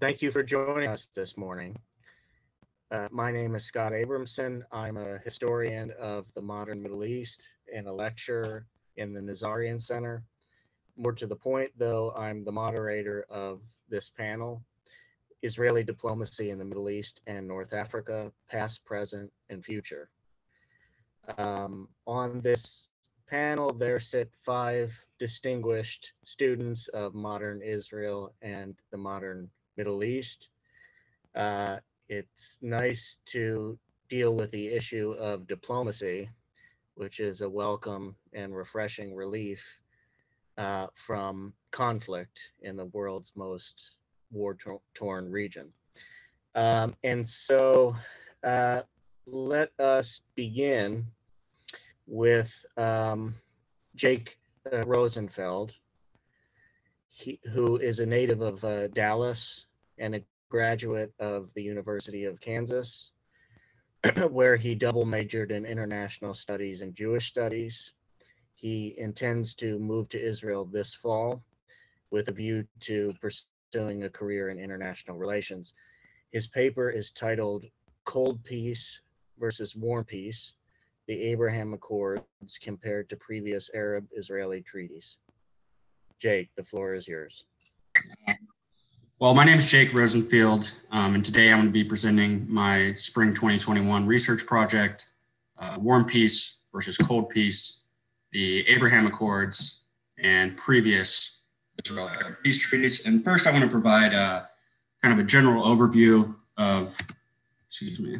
Thank you for joining us this morning. My name is Scott Abramson. I'm a historian of the modern Middle East and a lecturer in the Nazarian Center. More to the point, though, I'm the moderator of this panel, Israeli Diplomacy in the Middle East and North Africa, Past, Present, and Future. On this panel, there sit five distinguished students of modern Israel and the modern Middle East. It's nice to deal with the issue of diplomacy, which is a welcome and refreshing relief from conflict in the world's most war-torn region. And so let us begin with Jake Rosenfeld, who is a native of Dallas and a graduate of the University of Kansas, where he double majored in international studies and Jewish studies. He intends to move to Israel this fall with a view to pursuing a career in international relations. His paper is titled Cold Peace versus Warm Peace, the Abraham Accords compared to previous Arab-Israeli treaties. Jake, the floor is yours. Well, my name is Jake Rosenfeld, and today I'm going to be presenting my spring 2021 research project, Warm Peace versus Cold Peace, the Abraham Accords, and previous Israel-UAE peace treaties. And first, I want to provide kind of a general overview of, the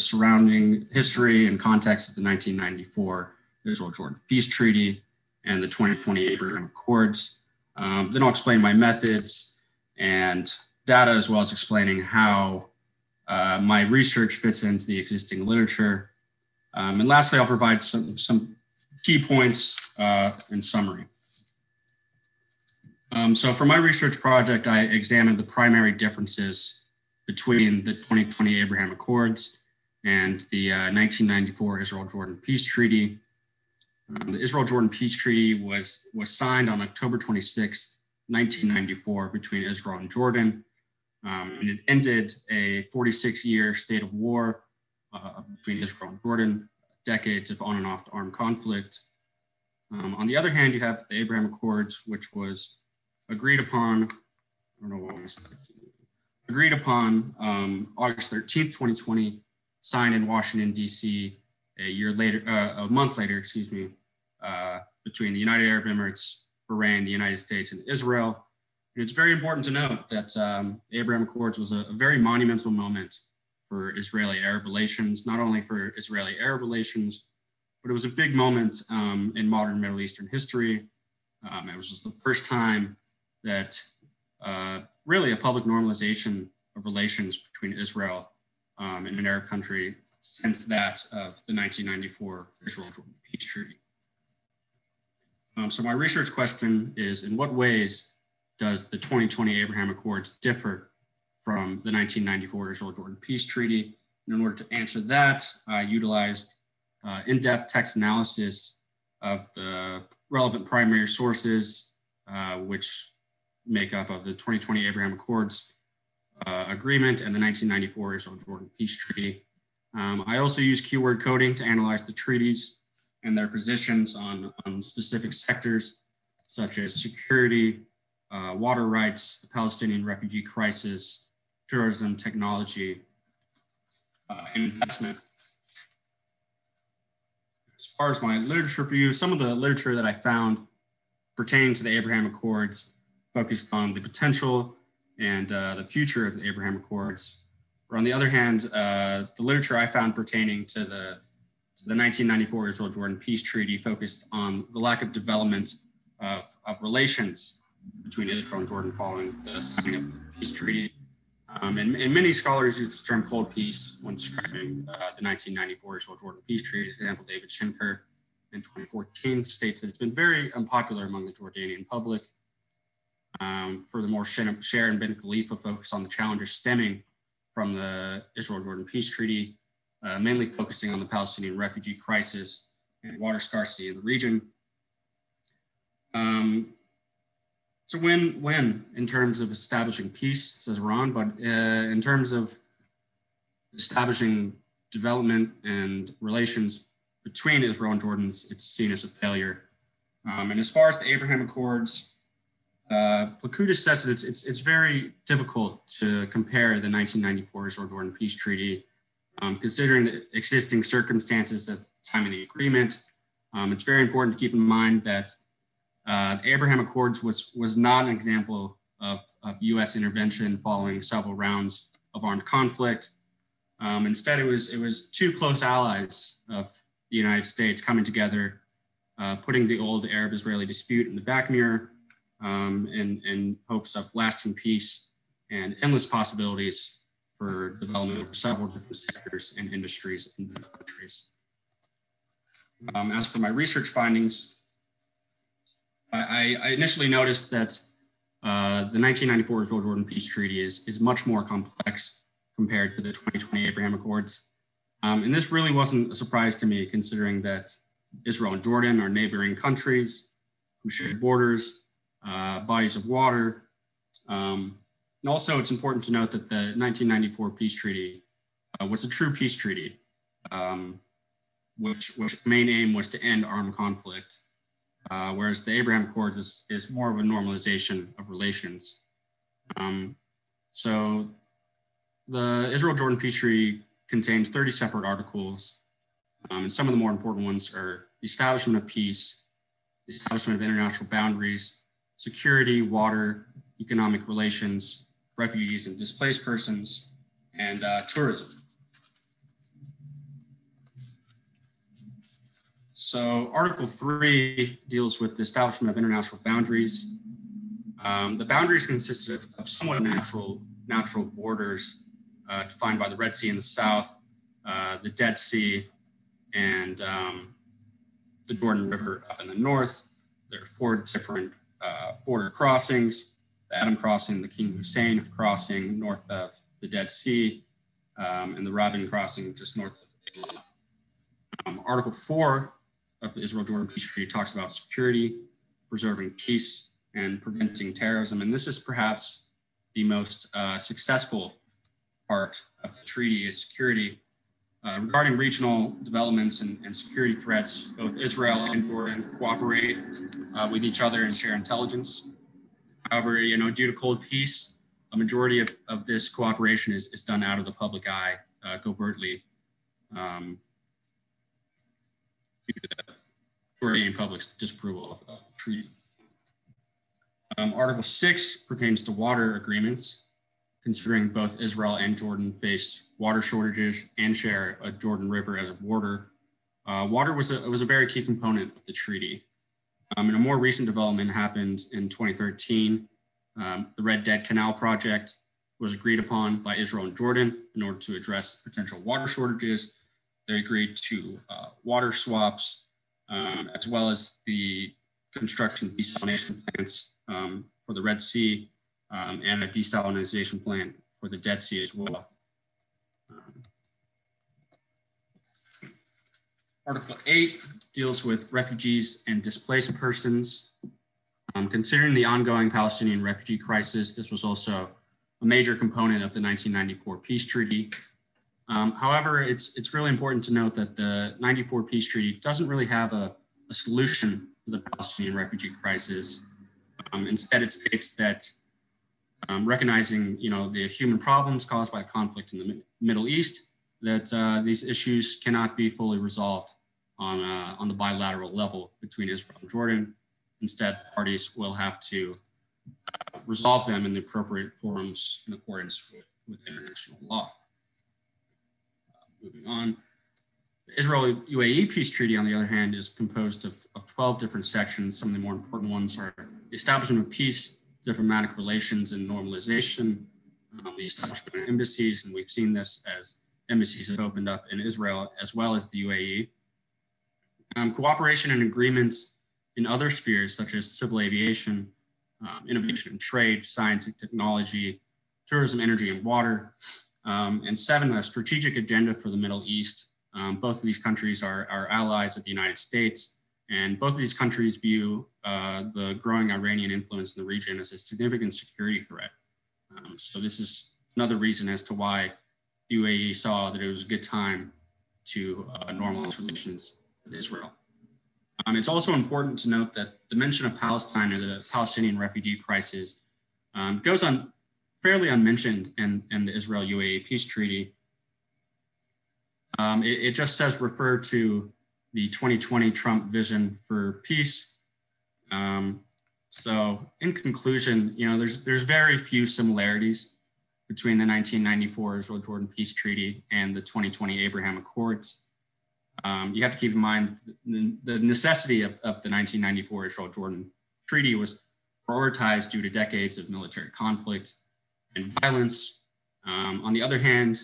surrounding history and context of the 1994 Israel-Jordan Peace Treaty and the 2020 Abraham Accords. Then I'll explain my methods and data, as well as explaining how my research fits into the existing literature. And lastly, I'll provide some key points in summary. So for my research project, I examined the primary differences between the 2020 Abraham Accords and the 1994 Israel-Jordan Peace Treaty. The Israel-Jordan Peace Treaty was signed on October 26, 1994 between Israel and Jordan, and it ended a 46-year state of war between Israel and Jordan, decades of on and off armed conflict. On the other hand, you have the Abraham Accords, which was agreed upon, August 13, 2020, signed in Washington, D.C., a month later, between the United Arab Emirates, Bahrain, the United States, and Israel. And it's very important to note that the Abraham Accords was a very monumental moment for Israeli-Arab relations, not only for Israeli-Arab relations, but it was a big moment in modern Middle Eastern history. It was just the first time that really a public normalization of relations between Israel and an Arab country since that of the 1994 Israel-Jordan Peace Treaty. So my research question is, in what ways does the 2020 Abraham Accords differ from the 1994 Israel-Jordan Peace Treaty? And in order to answer that, I utilized in-depth text analysis of the relevant primary sources, which make up of the 2020 Abraham Accords agreement and the 1994 Israel-Jordan Peace Treaty. I also use keyword coding to analyze the treaties and their positions on specific sectors, such as security, water rights, the Palestinian refugee crisis, tourism, technology, and investment. As far as my literature review, some of the literature that I found pertaining to the Abraham Accords focused on the potential and the future of the Abraham Accords. Or on the other hand, the literature I found pertaining to the 1994 Israel-Jordan Peace Treaty focused on the lack of development of relations between Israel and Jordan following the signing of the peace treaty. And many scholars use the term cold peace when describing the 1994 Israel-Jordan Peace Treaty. For example, David Shinker in 2014 states that it's been very unpopular among the Jordanian public. Furthermore, Sher and Ben Khalifa focus on the challenges stemming from the Israel-Jordan Peace Treaty, mainly focusing on the Palestinian refugee crisis and water scarcity in the region. It's a win-win in terms of establishing peace, says Iran, but in terms of establishing development and relations between Israel and Jordan, it's seen as a failure. And as far as the Abraham Accords, Plakutis says that it's very difficult to compare the 1994 Israel-Jordan Peace Treaty, considering the existing circumstances at the time of the agreement. It's very important to keep in mind that the Abraham Accords was not an example of U.S. intervention following several rounds of armed conflict. Instead, it was two close allies of the United States coming together, putting the old Arab-Israeli dispute in the back mirror, in hopes of lasting peace and endless possibilities for development of several different sectors and industries in those countries. As for my research findings, I initially noticed that the 1994 Israel-Jordan Peace Treaty is much more complex compared to the 2020 Abraham Accords. And this really wasn't a surprise to me, considering that Israel and Jordan are neighboring countries who share borders, bodies of water. And also, it's important to note that the 1994 peace treaty was a true peace treaty, which main aim was to end armed conflict, whereas the Abraham Accords is more of a normalization of relations. So the Israel-Jordan Peace Treaty contains 30 separate articles. And some of the more important ones are the establishment of peace, the establishment of international boundaries, security, water, economic relations, refugees and displaced persons, and tourism. So Article 3 deals with the establishment of international boundaries. The boundaries consist of somewhat natural borders defined by the Red Sea in the south, the Dead Sea, and the Jordan River up in the north. There are four different border crossings: the Adam Crossing, the King Hussein Crossing north of the Dead Sea, and the Rabin Crossing just north of Eilat. Article 4 of the Israel-Jordan Peace Treaty talks about security, preserving peace, and preventing terrorism. And this is perhaps the most successful part of the treaty, is security. Regarding regional developments and security threats, both Israel and Jordan cooperate with each other and share intelligence. However, due to cold peace, a majority of this cooperation is done out of the public eye, covertly, due to the Jordanian public's disapproval of the treaty. Article 6 pertains to water agreements, considering both Israel and Jordan face water shortages and share a Jordan River as a border. Water was a very key component of the treaty. And a more recent development happened in 2013. The Red Dead Canal project was agreed upon by Israel and Jordan in order to address potential water shortages. They agreed to water swaps, as well as the construction of desalination plants for the Red Sea, and a desalination plant for the Dead Sea as well. Article 8 deals with refugees and displaced persons. Considering the ongoing Palestinian refugee crisis, this was also a major component of the 1994 peace treaty. However, it's really important to note that the 94 peace treaty doesn't really have a solution to the Palestinian refugee crisis. Instead, it states that recognizing the human problems caused by conflict in the Middle East, that these issues cannot be fully resolved on the bilateral level between Israel and Jordan. Instead, parties will have to resolve them in the appropriate forums in accordance with international law. Moving on, the Israel-UAE Peace Treaty, on the other hand, is composed of 12 different sections. Some of the more important ones are the establishment of peace, diplomatic relations and normalization, the establishment of embassies, and we've seen this as embassies have opened up in Israel as well as the UAE. Cooperation and agreements in other spheres such as civil aviation, innovation and trade, science and technology, tourism, energy and water. And 7, a strategic agenda for the Middle East. Both of these countries are allies of the United States And both of these countries view the growing Iranian influence in the region as a significant security threat. So this is another reason as to why the UAE saw that it was a good time to normalize relations with Israel. It's also important to note that the mention of Palestine or the Palestinian refugee crisis goes on fairly unmentioned in the Israel-UAE peace treaty. It just says refer to the 2020 Trump vision for peace. So in conclusion, there's very few similarities between the 1994 Israel-Jordan Peace Treaty and the 2020 Abraham Accords. You have to keep in mind the necessity of the 1994 Israel-Jordan Treaty was prioritized due to decades of military conflict and violence. On the other hand,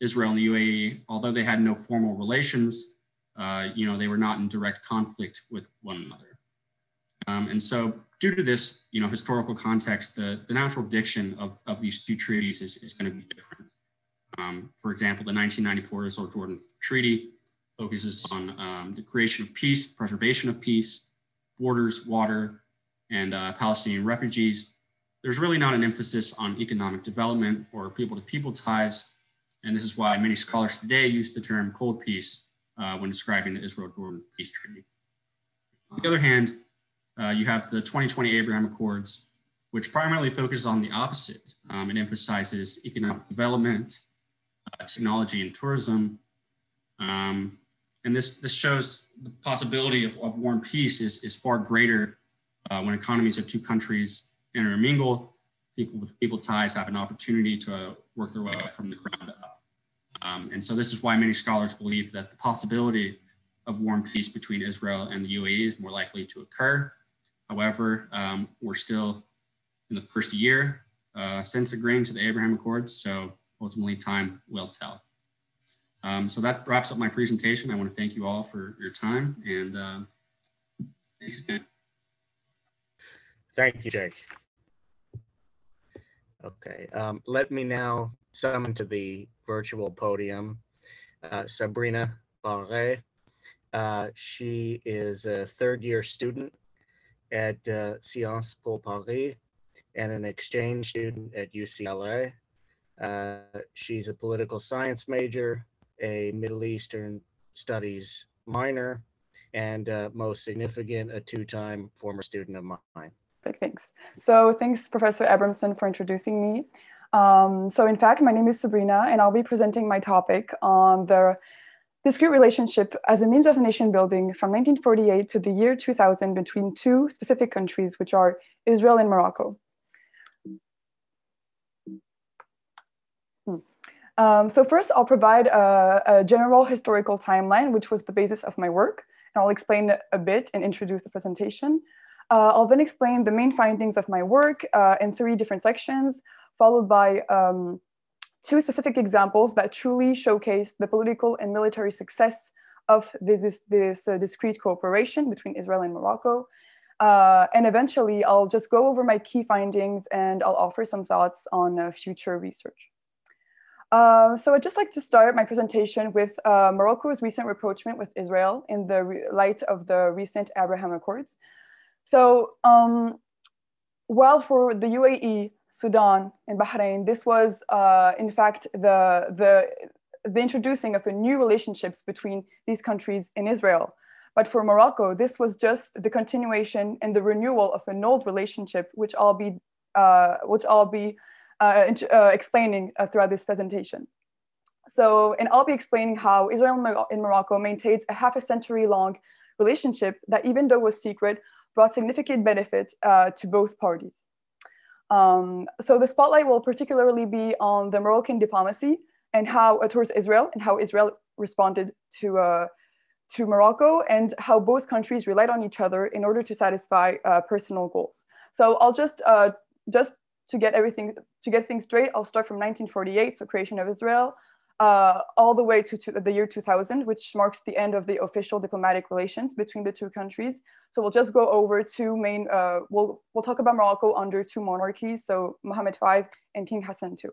Israel and the UAE, although they had no formal relations, they were not in direct conflict with one another. And so due to this, historical context, the natural diction of these two treaties is going to be different. For example, the 1994 Israel-Jordan Treaty focuses on the creation of peace, preservation of peace, borders, water, and Palestinian refugees. There's really not an emphasis on economic development or people-to-people ties. And this is why many scholars today use the term cold peace when describing the Israel-Jordan Peace Treaty. On the other hand, you have the 2020 Abraham Accords, which primarily focuses on the opposite. It emphasizes economic development, technology and tourism. And this shows the possibility of war and peace is far greater when economies of two countries intermingle. People with people ties have an opportunity to work their way up from the ground up. And so this is why many scholars believe that the possibility of war and peace between Israel and the UAE is more likely to occur. However, we're still in the first year since agreeing to the Abraham Accords, so ultimately time will tell. So that wraps up my presentation. I want to thank you all for your time, and thanks again. Thank you, Jake. Okay, let me now summon to the virtual podium Sabrina Barré. She is a third-year student at Sciences Po Paris and an exchange student at UCLA. She's a political science major, a Middle Eastern studies minor, and most significant, a two-time former student of mine. Thanks. So thanks, Professor Abramson, for introducing me. So in fact, my name is Sabrina, and I'll be presenting my topic on the discrete relationship as a means of nation building from 1948 to the year 2000 between two specific countries, which are Israel and Morocco. So first, I'll provide a general historical timeline, which was the basis of my work, and I'll explain a bit and introduce the presentation. I'll then explain the main findings of my work in three different sections, followed by two specific examples that truly showcase the political and military success of this discrete cooperation between Israel and Morocco. And eventually, I'll just go over my key findings, and I'll offer some thoughts on future research. So I'd just like to start my presentation with Morocco's recent rapprochement with Israel in the light of the recent Abraham Accords. So while for the UAE, Sudan, and Bahrain, this was in fact the introducing of a new relationships between these countries in Israel. But for Morocco, this was just the continuation and the renewal of an old relationship, which I'll be explaining throughout this presentation. So, and I'll be explaining how Israel and Morocco maintains a half a century long relationship that, even though was secret, brought significant benefit to both parties. So the spotlight will particularly be on the Moroccan diplomacy and how towards Israel, and how Israel responded to Morocco, and how both countries relied on each other in order to satisfy personal goals. So I'll just to get things straight, I'll start from 1948, so creation of Israel, all the way to the year 2000, which marks the end of the official diplomatic relations between the two countries. So we'll just go over two main, we'll talk about Morocco under two monarchies, so Mohammed V and King Hassan II.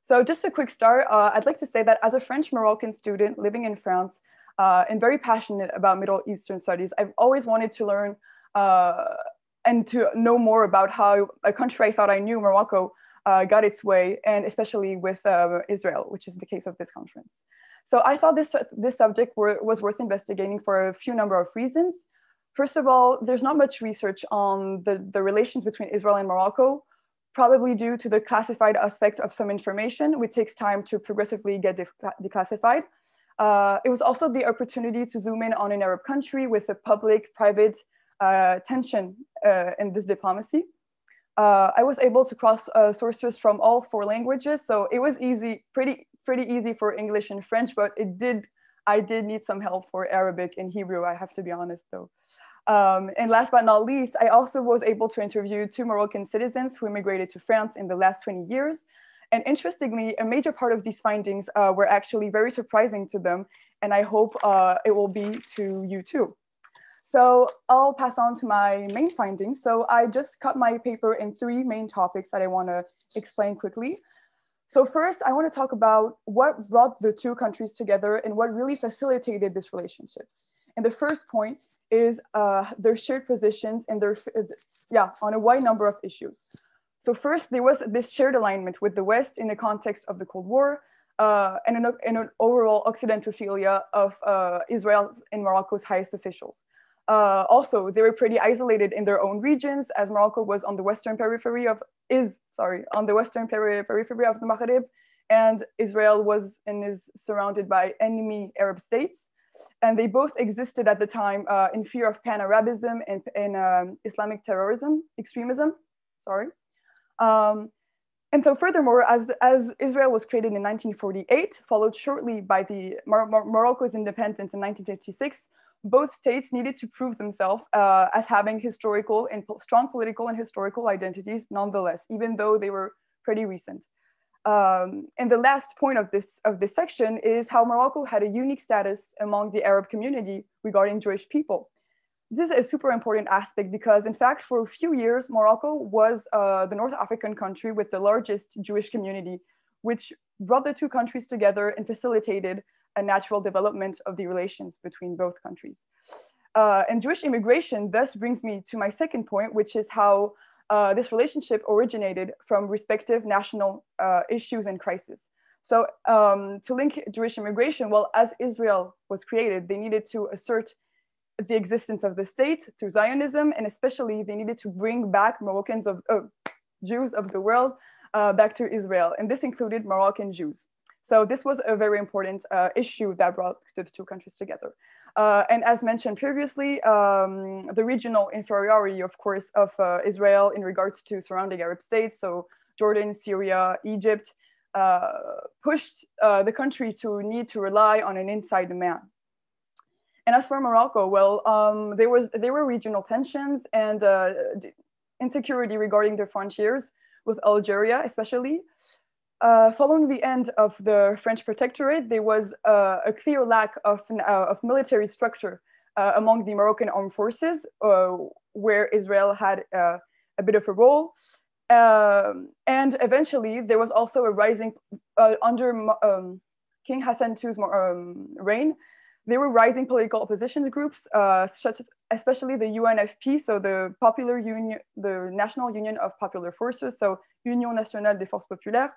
So just a quick start, I'd like to say that as a French Moroccan student living in France, and very passionate about Middle Eastern studies. I've always wanted to learn and to know more about how a country I thought I knew, Morocco, got its way, and especially with Israel, which is the case of this conference. So I thought this subject was worth investigating for a few number of reasons. First of all, there's not much research on the relations between Israel and Morocco, probably due to the classified aspect of some information, which takes time to progressively get declassified. It was also the opportunity to zoom in on an Arab country with a public-private tension in this diplomacy. I was able to cross sources from all four languages, so it was easy, pretty easy for English and French, but I did need some help for Arabic and Hebrew, I have to be honest though. And last but not least, I also was able to interview two Moroccan citizens who immigrated to France in the last 20 years. And interestingly, a major part of these findings were actually very surprising to them, and I hope it will be to you too. So I'll pass on to my main findings. So I just cut my paper in three main topics that I want to explain quickly. So first, I want to talk about what brought the two countries together and what really facilitated these relationships. And the first point is their shared positions and their, on a wide number of issues. So first, there was this shared alignment with the West in the context of the Cold War, and an overall occidentophilia of Israel and Morocco's highest officials. Also, they were pretty isolated in their own regions, as Morocco was on the western periphery of the Maghreb, and Israel was and is surrounded by enemy Arab states. And they both existed at the time in fear of pan-Arabism and Islamic extremism. Sorry. And so furthermore, as Israel was created in 1948, followed shortly by the Morocco's independence in 1956, both states needed to prove themselves as having historical and strong political and historical identities nonetheless, even though they were pretty recent. And the last point of this section is how Morocco had a unique status among the Arab community regarding Jewish people. This is a super important aspect because, in fact, for a few years, Morocco was the North African country with the largest Jewish community, which brought the two countries together and facilitated a natural development of the relations between both countries. And Jewish immigration thus brings me to my second point, which is how this relationship originated from respective national issues and crises. So to link Jewish immigration, well, as Israel was created, they needed to assert the existence of the state through Zionism, and especially they needed to bring back Jews of the world back to Israel. And this included Moroccan Jews. So this was a very important issue that brought the two countries together. And as mentioned previously, the regional inferiority, of course, of Israel in regards to surrounding Arab states, so Jordan, Syria, Egypt, pushed the country to need to rely on an inside demand. And as for Morocco, well, there were regional tensions and insecurity regarding their frontiers with Algeria, especially. Following the end of the French protectorate, there was a clear lack of military structure among the Moroccan armed forces, where Israel had a bit of a role. And eventually, there was also a rising, under King Hassan II's reign, there were rising political opposition groups, such as especially the UNFP, so the National Union of Popular Forces, so Union Nationale des Forces Populaires,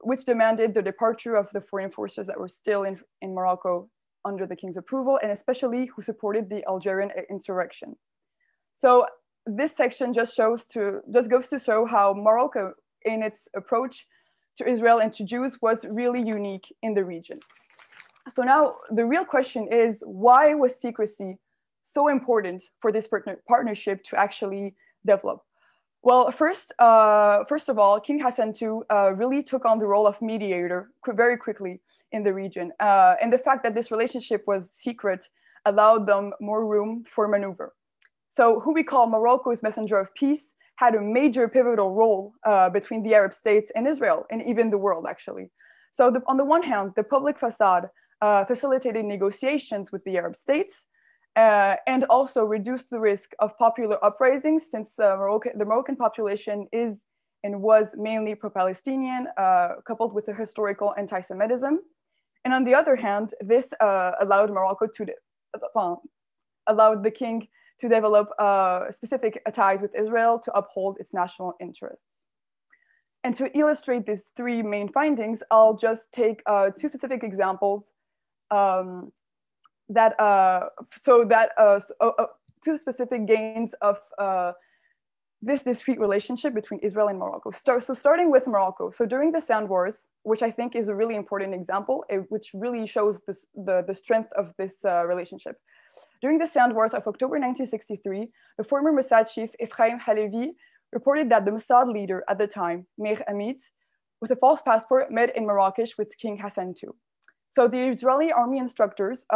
which demanded the departure of the foreign forces that were still in Morocco under the king's approval, and especially who supported the Algerian insurrection. So this section just goes to show how Morocco, in its approach to Israel and to Jews, was really unique in the region. So now the real question is, why was secrecy so important for this partnership to actually develop? Well, first of all, King Hassan II really took on the role of mediator very quickly in the region. And the fact that this relationship was secret allowed them more room for maneuver. So who we call Morocco's messenger of peace had a major pivotal role between the Arab states and Israel, and even the world, actually. So on the one hand, the public facade facilitated negotiations with the Arab states, and also reduced the risk of popular uprisings, since the Moroccan population is and was mainly pro-Palestinian, coupled with the historical anti-Semitism. And on the other hand, this allowed Morocco to, allowed the king to develop specific ties with Israel to uphold its national interests. And to illustrate these three main findings, I'll just take two specific examples two specific gains of this discrete relationship between Israel and Morocco. So starting with Morocco. So during the Sand Wars, which I think is a really important example, which really shows this, the strength of this relationship. During the Sand Wars of October 1963, the former Mossad chief Ephraim Halevi reported that the Mossad leader at the time, Meir Amit, with a false passport, met in Marrakesh with King Hassan II. So the Israeli army instructors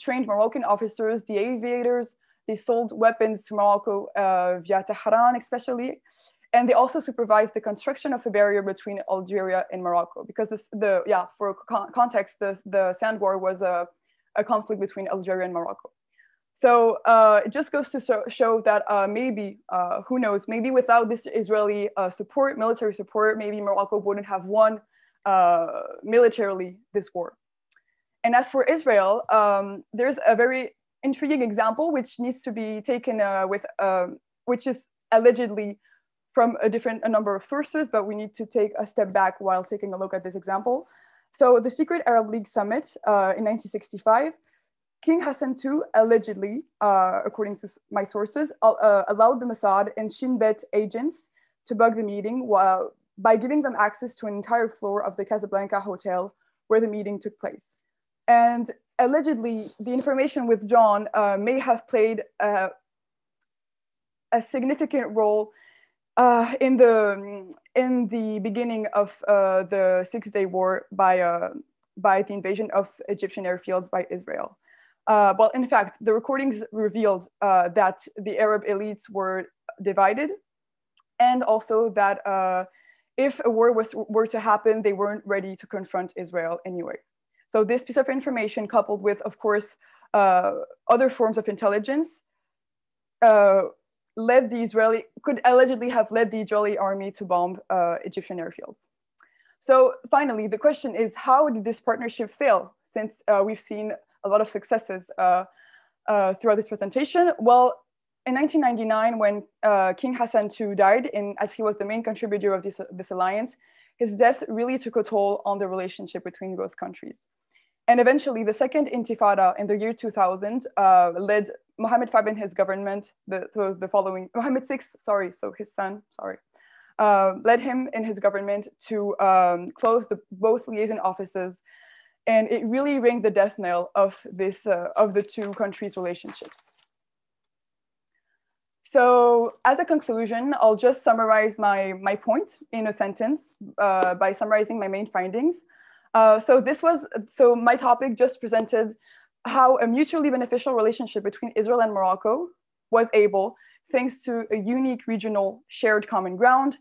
trained Moroccan officers, the aviators, they sold weapons to Morocco via Tehran especially, and they also supervised the construction of a barrier between Algeria and Morocco, because this, for context, the Sand War was a conflict between Algeria and Morocco. So it just goes to show that maybe, who knows, maybe without this Israeli support, military support, maybe Morocco wouldn't have won militarily this war. And as for Israel, there's a very intriguing example which needs to be taken which is allegedly from a number of sources, but we need to take a step back while taking a look at this example. So the Secret Arab League Summit in 1965, King Hassan II allegedly, according to my sources, allowed the Mossad and Shin Bet agents to bug the meeting by giving them access to an entire floor of the Casablanca Hotel where the meeting took place. And allegedly, the information withdrawn may have played a significant role in the beginning of the Six-Day War by the invasion of Egyptian airfields by Israel. Well, in fact, the recordings revealed that the Arab elites were divided, and also that if a war were to happen, they weren't ready to confront Israel anyway. So this piece of information, coupled with, of course, other forms of intelligence, could allegedly have led the Israeli army to bomb Egyptian airfields. So finally, the question is, how did this partnership fail? Since we've seen a lot of successes throughout this presentation. Well, in 1999, when King Hassan II died, as he was the main contributor of this alliance, his death really took a toll on the relationship between both countries. And eventually the second Intifada in the year 2000 led Mohammed V and his government, Mohammed VI, sorry, so his son, sorry, led him and his government to close both liaison offices. And it really rang the death knell of the two countries' relationships. So as a conclusion, I'll just summarize my point in a sentence by summarizing my main findings. So my topic just presented how a mutually beneficial relationship between Israel and Morocco was able, thanks to a unique regional shared common ground,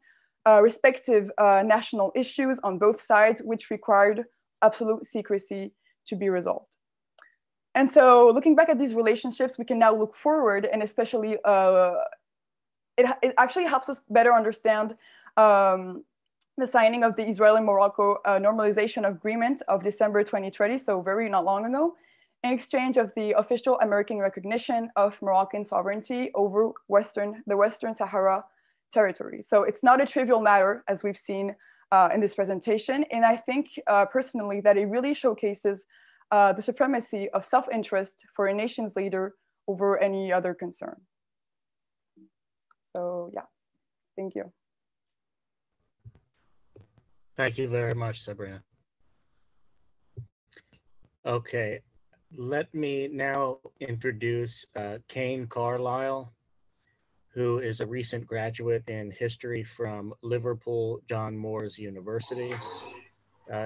respective national issues on both sides, which required absolute secrecy to be resolved. And so looking back at these relationships, we can now look forward, and especially it actually helps us better understand the signing of the Israel-Morocco normalization agreement of December 2020, so very not long ago, in exchange of the official American recognition of Moroccan sovereignty over the Western Sahara territory. So it's not a trivial matter, as we've seen in this presentation. And I think personally that it really showcases the supremacy of self-interest for a nation's leader over any other concern. So yeah, thank you. Thank you very much, Sabrina. Okay, let me now introduce Kane Carlisle, who is a recent graduate in history from Liverpool John Moores University.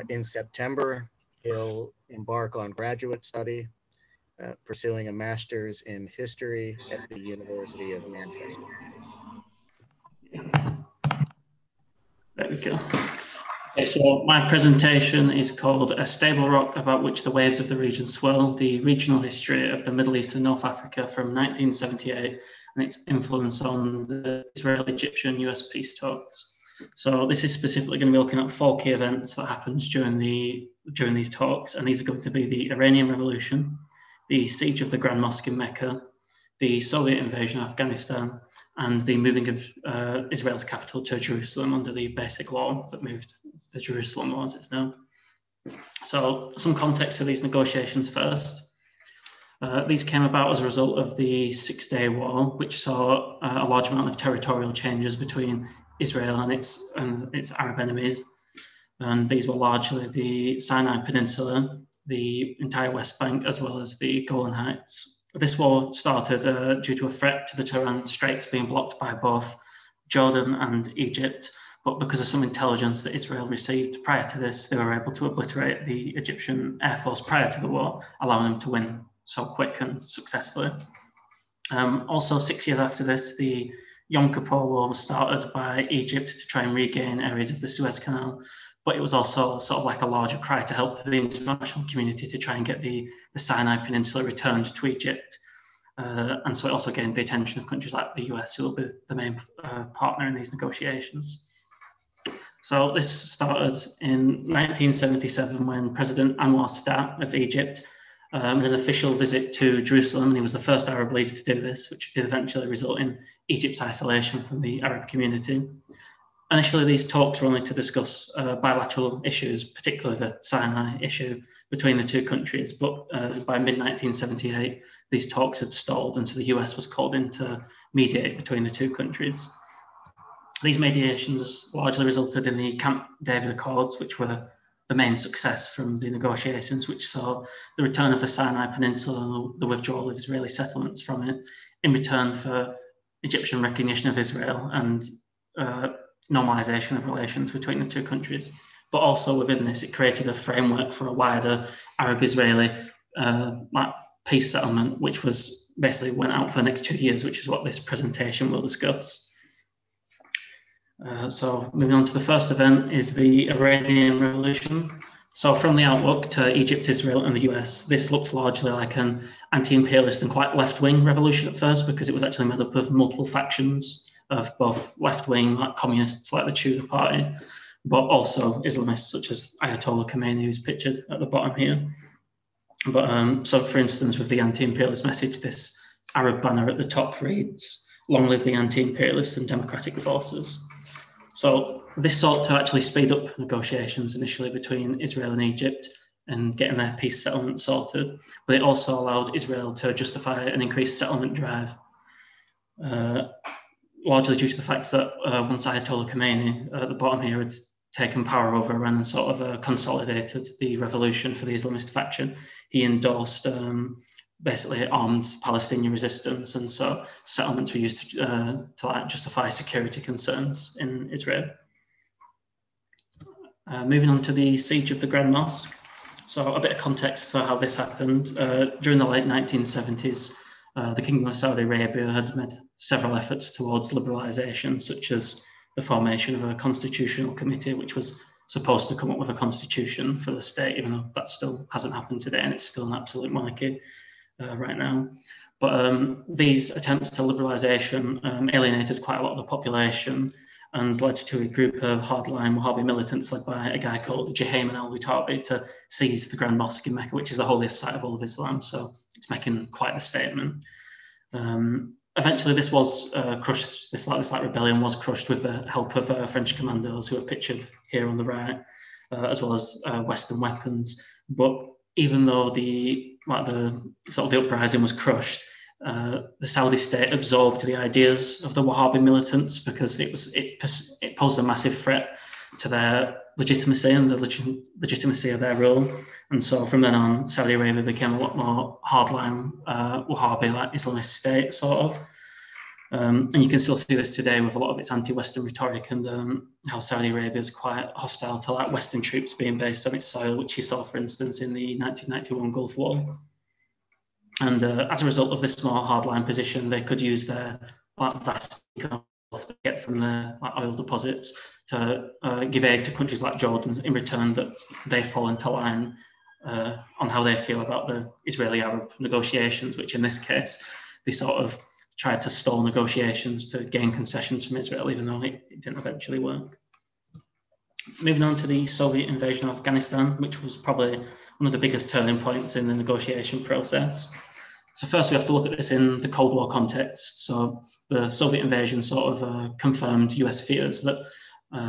In September, he'll embark on graduate study, pursuing a master's in history at the University of Manchester. There we go. Okay, so my presentation is called A Stable Rock About Which the Waves of the Region Swirl, the Regional History of the Middle East and North Africa from 1978 and its influence on the Israel-Egyptian-US peace talks. So this is specifically going to be looking at four key events that happened during the during these talks, and these are going to be the Iranian revolution, the siege of the Grand Mosque in Mecca, the Soviet invasion of Afghanistan, and the moving of Israel's capital to Jerusalem under the Basic Law that moved the Jerusalem Law as it's known. So some context to these negotiations first. These came about as a result of the 6 Day War, which saw a large amount of territorial changes between Israel and its Arab enemies. And these were largely the Sinai Peninsula, the entire West Bank, as well as the Golan Heights. This war started due to a threat to the Tiran Straits being blocked by both Jordan and Egypt, but because of some intelligence that Israel received prior to this, they were able to obliterate the Egyptian Air Force prior to the war, allowing them to win so quick and successfully. Also, 6 years after this, the Yom Kippur War was started by Egypt to try and regain areas of the Suez Canal, but it was also sort of like a larger cry to help for the international community to try and get the Sinai Peninsula returned to Egypt. And so it also gained the attention of countries like the US, who will be the main partner in these negotiations. So this started in 1977 when President Anwar Sadat of Egypt an official visit to Jerusalem, and he was the first Arab leader to do this, which did eventually result in Egypt's isolation from the Arab community. Initially, these talks were only to discuss bilateral issues, particularly the Sinai issue between the two countries, but by mid-1978, these talks had stalled, and so the US was called in to mediate between the two countries. These mediations largely resulted in the Camp David Accords, which were the main success from the negotiations, which saw the return of the Sinai Peninsula and the withdrawal of Israeli settlements from it in return for Egyptian recognition of Israel and normalization of relations between the two countries. But also within this, it created a framework for a wider Arab-Israeli peace settlement, which was basically went out for the next 2 years, which is what this presentation will discuss. So moving on to the first event is the Iranian revolution. So from the outlook to Egypt, Israel and the US, this looked largely like an anti-imperialist and quite left-wing revolution at first, because it was actually made up of multiple factions of both left-wing, like communists, like the Tudor party, but also Islamists such as Ayatollah Khomeini, who's pictured at the bottom here. But so for instance, with the anti-imperialist message, this Arab banner at the top reads, "Long live the anti-imperialist and democratic forces." So this sought to actually speed up negotiations initially between Israel and Egypt and getting their peace settlement sorted, but it also allowed Israel to justify an increased settlement drive, largely due to the fact that once Ayatollah Khomeini at the bottom here had taken power over Iran and sort of consolidated the revolution for the Islamist faction, he endorsed basically armed Palestinian resistance, and so settlements were used to justify security concerns in Israel. Moving on to the siege of the Grand Mosque. So a bit of context for how this happened. During the late 1970s, the Kingdom of Saudi Arabia had made several efforts towards liberalization, such as the formation of a constitutional committee, which was supposed to come up with a constitution for the state, even though that still hasn't happened today, and it's still an absolute monarchy right now. But these attempts to liberalisation alienated quite a lot of the population and led to a group of hardline Wahhabi militants led by a guy called Juhayman al-Witabi to seize the Grand Mosque in Mecca, which is the holiest site of all of Islam, so it's making quite a statement. Eventually this was crushed, this rebellion was crushed with the help of French commandos who are pictured here on the right, as well as Western weapons. But even though the uprising was crushed, the Saudi state absorbed the ideas of the Wahhabi militants because it posed a massive threat to their legitimacy and the legitimacy of their rule. And so from then on, Saudi Arabia became a lot more hardline Wahhabi, like Islamist state sort of. And you can still see this today with a lot of its anti-Western rhetoric and how Saudi Arabia is quite hostile to like Western troops being based on its soil, which you saw, for instance, in the 1991 Gulf War. And as a result of this more hardline position, they could use their vast economic wealth they get from their oil deposits to give aid to countries like Jordan in return that they fall into line on how they feel about the Israeli-Arab negotiations, which in this case, they sort of tried to stall negotiations to gain concessions from Israel, even though it didn't eventually work. Moving on to the Soviet invasion of Afghanistan, which was probably one of the biggest turning points in the negotiation process. So first we have to look at this in the Cold War context. So the Soviet invasion sort of confirmed US fears that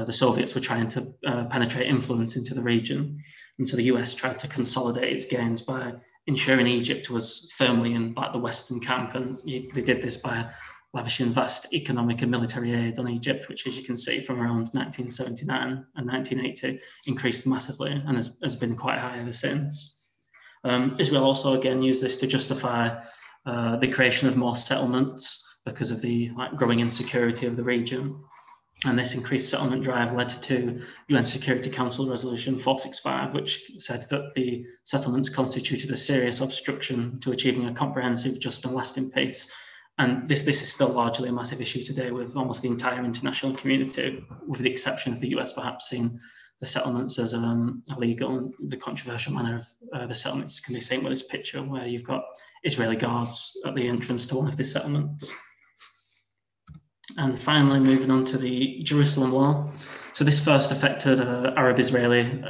the Soviets were trying to penetrate influence into the region. And so the US tried to consolidate its gains by ensuring Egypt was firmly in the Western camp. And they did this by lavishing vast economic and military aid on Egypt, which, as you can see, from around 1979 and 1980 increased massively and has been quite high ever since. Israel also again used this to justify the creation of more settlements because of the growing insecurity of the region. And this increased settlement drive led to UN Security Council Resolution 465, which said that the settlements constituted a serious obstruction to achieving a comprehensive, just and lasting peace. And this is still largely a massive issue today, with almost the entire international community, with the exception of the US, perhaps seeing the settlements as illegal. And the controversial manner of the settlements can be seen with this picture, where you've got Israeli guards at the entrance to one of the settlements. And finally, moving on to the Jerusalem Law. So this first affected Arab-Israeli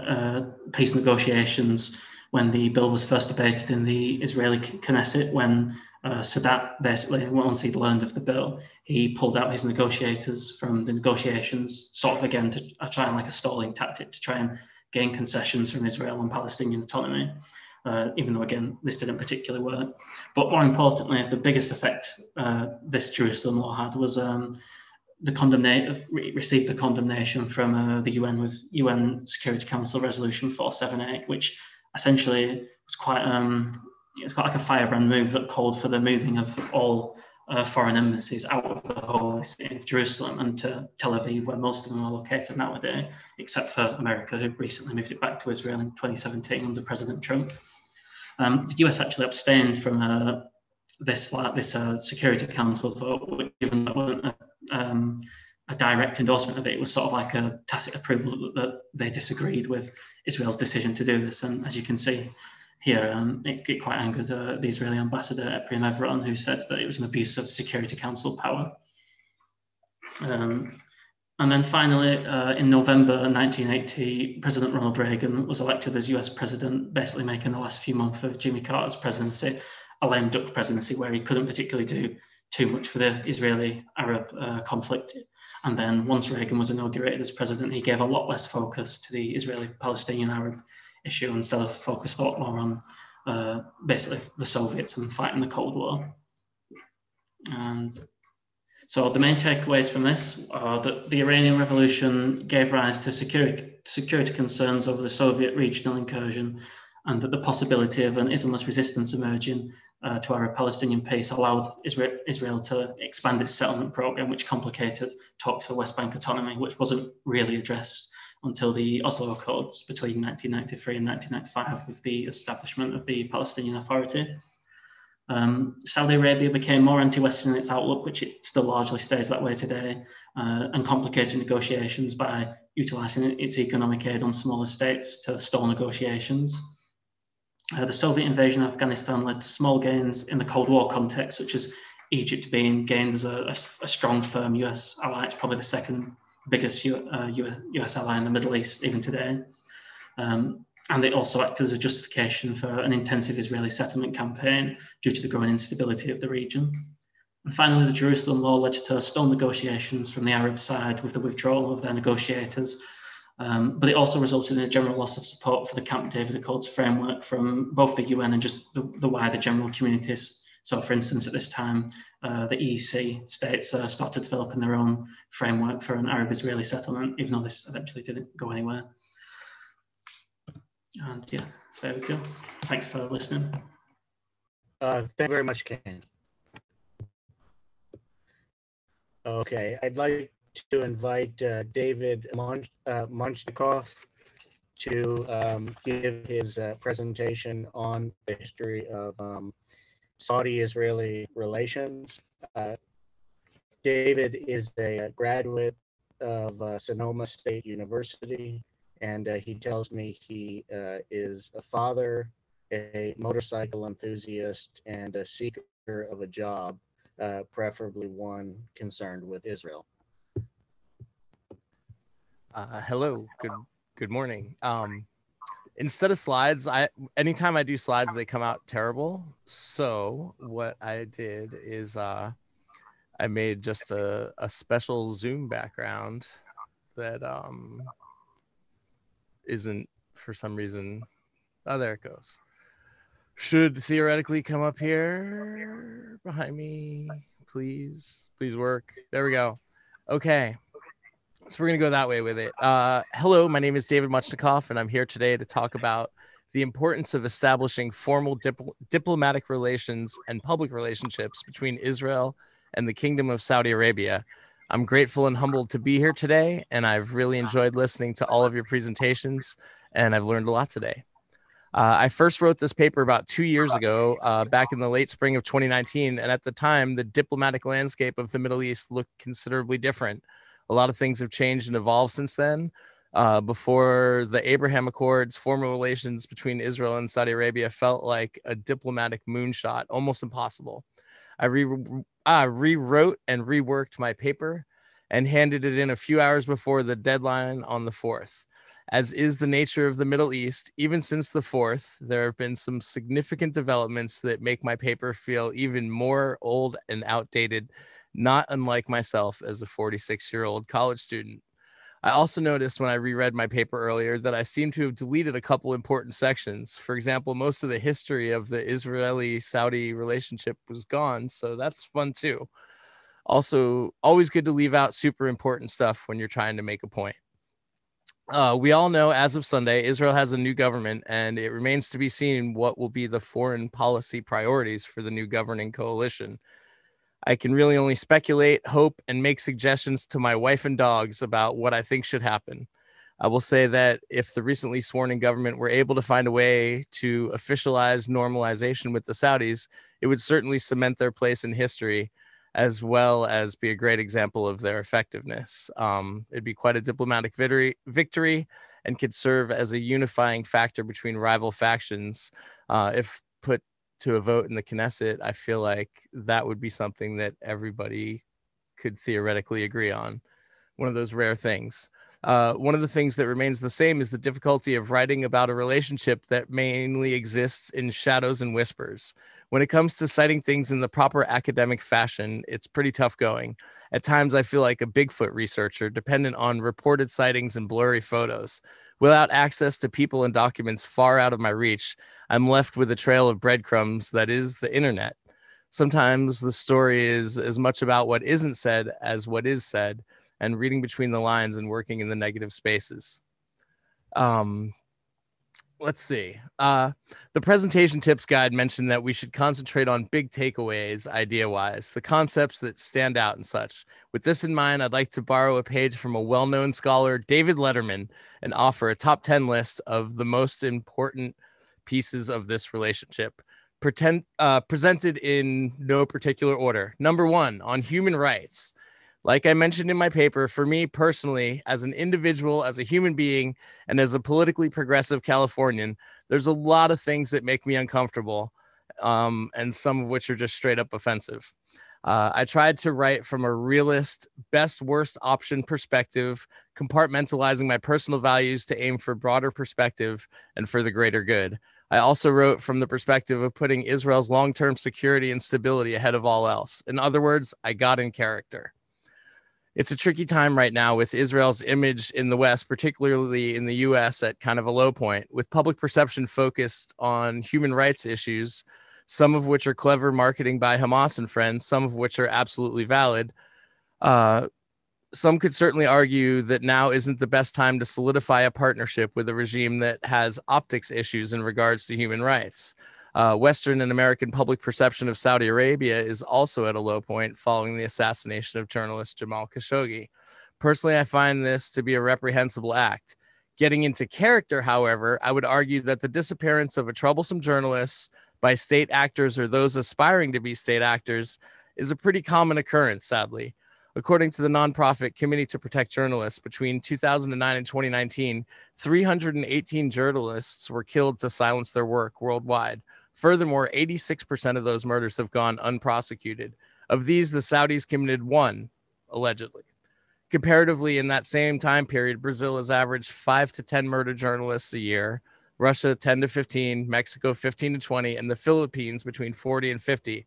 peace negotiations when the bill was first debated in the Israeli Knesset, when Sadat, basically, once he'd learned of the bill, he pulled out his negotiators from the negotiations, sort of again to try and like a stalling tactic to try and gain concessions from Israel and Palestinian autonomy, even though again this didn't particularly work. But more importantly, the biggest effect this Jerusalem Law had was received the condemnation from the UN with UN Security Council Resolution 478, which essentially was quite it's got like a firebrand move that called for the moving of all foreign embassies out of the holy city of Jerusalem and to Tel Aviv, where most of them are located nowadays, except for America, who recently moved it back to Israel in 2017 under President Trump. The US actually abstained from this Security Council vote, which, even though it wasn't a direct endorsement of it, it was sort of like a tacit approval that they disagreed with Israel's decision to do this. And as you can see here, it quite angered the Israeli ambassador, Ephraim Evron, who said that it was an abuse of Security Council power. And then finally, in November 1980, President Ronald Reagan was elected as US president, basically making the last few months of Jimmy Carter's presidency a lame duck presidency, where he couldn't particularly do too much for the Israeli-Arab conflict. And then once Reagan was inaugurated as president, he gave a lot less focus to the Israeli-Palestinian-Arab issue, instead of focused a lot more on basically the Soviets and fighting the Cold War. And so the main takeaways from this are that the Iranian revolution gave rise to security concerns over the Soviet regional incursion, and that the possibility of an Islamist resistance emerging to Arab-Palestinian peace allowed Israel to expand its settlement program, which complicated talks for West Bank autonomy, which wasn't really addressed until the Oslo Accords between 1993 and 1995 with the establishment of the Palestinian Authority. Saudi Arabia became more anti-Western in its outlook, which it still largely stays that way today, and complicated negotiations by utilising its economic aid on smaller states to stall negotiations. The Soviet invasion of Afghanistan led to small gains in the Cold War context, such as Egypt being gained as a strong, firm US ally. It's probably the second biggest US ally in the Middle East even today. And they also acted as a justification for an intensive Israeli settlement campaign due to the growing instability of the region. And finally, the Jerusalem Law led to stalled negotiations from the Arab side with the withdrawal of their negotiators. But it also resulted in a general loss of support for the Camp David Accords framework from both the UN and just the wider general communities. So, for instance, at this time, the EEC states started developing their own framework for an Arab-Israeli settlement, even though this eventually didn't go anywhere. And yeah, there we go. Thanks for listening. Thank you very much, Ken. Okay, I'd like to invite David Monchnikov to give his presentation on the history of Saudi-Israeli relations. David is a graduate of Sonoma State University, and he tells me he is a father, a motorcycle enthusiast, and a seeker of a job, preferably one concerned with Israel. Hello, good morning. Instead of slides, anytime I do slides, they come out terrible. So what I did is I made just a special Zoom background that isn't, for some reason, oh, there it goes. Should theoretically come up here behind me, please work. There we go. Okay. So we're going to go that way with it. Hello, my name is David Muchnikov, and I'm here today to talk about the importance of establishing formal diplomatic relations and public relationships between Israel and the Kingdom of Saudi Arabia. I'm grateful and humbled to be here today, and I've really enjoyed listening to all of your presentations, and I've learned a lot today. I first wrote this paper about 2 years ago, back in the late spring of 2019, and at the time, the diplomatic landscape of the Middle East looked considerably different. A lot of things have changed and evolved since then. Before the Abraham Accords, formal relations between Israel and Saudi Arabia felt like a diplomatic moonshot, almost impossible. I rewrote and reworked my paper and handed it in a few hours before the deadline on the 4th. As is the nature of the Middle East, even since the 4th, there have been some significant developments that make my paper feel even more old and outdated, not unlike myself as a 46-year-old college student. I also noticed when I reread my paper earlier that I seem to have deleted a couple important sections. For example, most of the history of the Israeli-Saudi relationship was gone, so that's fun too. Also, always good to leave out super important stuff when you're trying to make a point. We all know as of Sunday, Israel has a new government, and it remains to be seen what will be the foreign policy priorities for the new governing coalition. I can really only speculate, hope, and make suggestions to my wife and dogs about what I think should happen. I will say that if the recently sworn-in government were able to find a way to officialize normalization with the Saudis, it would certainly cement their place in history, as well as be a great example of their effectiveness. It'd be quite a diplomatic victory and could serve as a unifying factor between rival factions. If put to a vote in the Knesset, I feel like that would be something that everybody could theoretically agree on. One of those rare things. One of the things that remains the same is the difficulty of writing about a relationship that mainly exists in shadows and whispers. When it comes to citing things in the proper academic fashion, it's pretty tough going. At times, I feel like a Bigfoot researcher, dependent on reported sightings and blurry photos. Without access to people and documents far out of my reach, I'm left with a trail of breadcrumbs that is the internet. Sometimes the story is as much about what isn't said as what is said, and reading between the lines and working in the negative spaces. Let's see. The presentation tips guide mentioned that we should concentrate on big takeaways idea-wise, the concepts that stand out and such. With this in mind, I'd like to borrow a page from a well-known scholar, David Letterman, and offer a top 10 list of the most important pieces of this relationship, presented in no particular order. Number 1, on human rights. Like I mentioned in my paper, for me personally, as an individual, as a human being, and as a politically progressive Californian, there's a lot of things that make me uncomfortable, and some of which are just straight up offensive. I tried to write from a realist, best worst option perspective, compartmentalizing my personal values to aim for broader perspective and for the greater good. I also wrote from the perspective of putting Israel's long-term security and stability ahead of all else. In other words, I got in character. It's a tricky time right now with Israel's image in the West, particularly in the US, at kind of a low point, with public perception focused on human rights issues, some of which are clever marketing by Hamas and friends, some of which are absolutely valid. Some could certainly argue that now isn't the best time to solidify a partnership with a regime that has optics issues in regards to human rights. Western and American public perception of Saudi Arabia is also at a low point following the assassination of journalist Jamal Khashoggi. Personally, I find this to be a reprehensible act. Getting into character, however, I would argue that the disappearance of a troublesome journalist by state actors or those aspiring to be state actors is a pretty common occurrence, sadly. According to the nonprofit Committee to Protect Journalists, between 2009 and 2019, 318 journalists were killed to silence their work worldwide. Furthermore, 86% of those murders have gone unprosecuted. Of these, the Saudis committed 1, allegedly. Comparatively, in that same time period, Brazil has averaged 5 to 10 murder journalists a year, Russia 10 to 15, Mexico 15 to 20, and the Philippines between 40 and 50.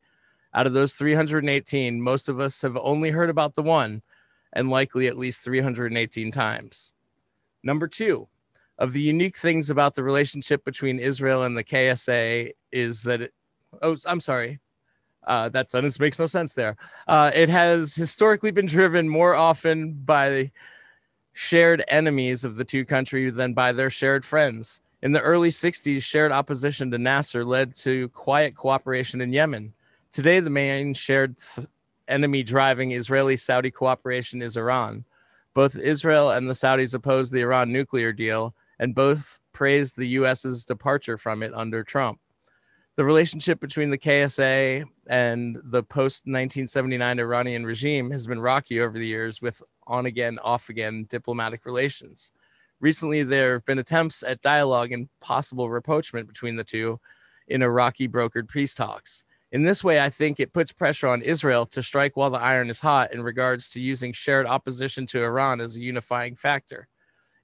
Out of those 318, most of us have only heard about the one, and likely at least 318 times. Number two, of the unique things about the relationship between Israel and the KSA is that it, oh, I'm sorry. That sentence makes no sense there. It has historically been driven more often by shared enemies of the two countries than by their shared friends. In the early 60s, shared opposition to Nasser led to quiet cooperation in Yemen. Today, the main shared enemy driving Israeli-Saudi cooperation is Iran. Both Israel and the Saudis opposed the Iran nuclear deal, and both praised the U.S.'s departure from it under Trump. The relationship between the KSA and the post-1979 Iranian regime has been rocky over the years, with on-again, off-again diplomatic relations. Recently, there have been attempts at dialogue and possible rapprochement between the two in Iraqi brokered peace talks. In this way, I think it puts pressure on Israel to strike while the iron is hot in regards to using shared opposition to Iran as a unifying factor.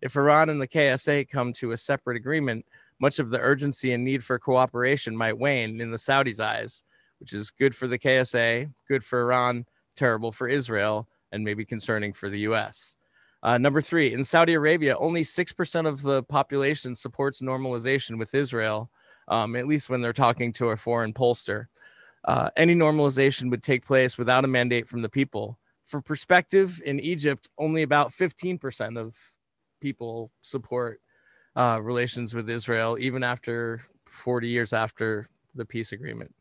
If Iran and the KSA come to a separate agreement, much of the urgency and need for cooperation might wane in the Saudis' eyes, which is good for the KSA, good for Iran, terrible for Israel, and maybe concerning for the U.S. Number three, in Saudi Arabia, only 6% of the population supports normalization with Israel, at least when they're talking to a foreign pollster. Any normalization would take place without a mandate from the people. For perspective, in Egypt, only about 15% of people support relations with Israel, even after 40 years after the peace agreement.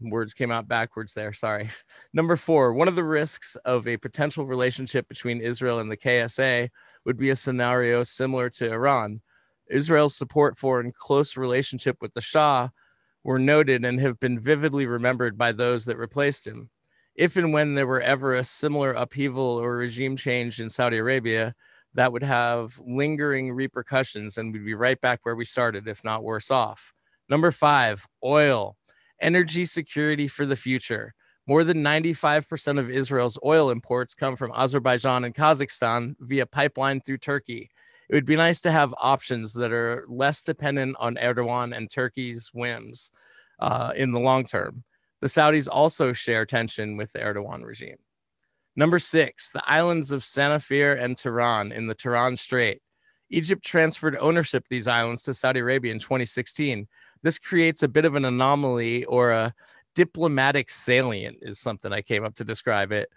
Words came out backwards there, sorry. Number four, one of the risks of a potential relationship between Israel and the KSA would be a scenario similar to Iran. Israel's support for and close relationship with the Shah were noted and have been vividly remembered by those that replaced him. If and when there were ever a similar upheaval or regime change in Saudi Arabia, that would have lingering repercussions, and we'd be right back where we started, if not worse off. Number five, oil. Energy security for the future. More than 95% of Israel's oil imports come from Azerbaijan and Kazakhstan via pipeline through Turkey. It would be nice to have options that are less dependent on Erdogan and Turkey's whims in the long term. The Saudis also share tension with the Erdogan regime. Number six, the islands of Sanafir and Tiran in the Tiran Strait. Egypt transferred ownership of these islands to Saudi Arabia in 2016. This creates a bit of an anomaly, or a diplomatic salient is something I came up to describe it.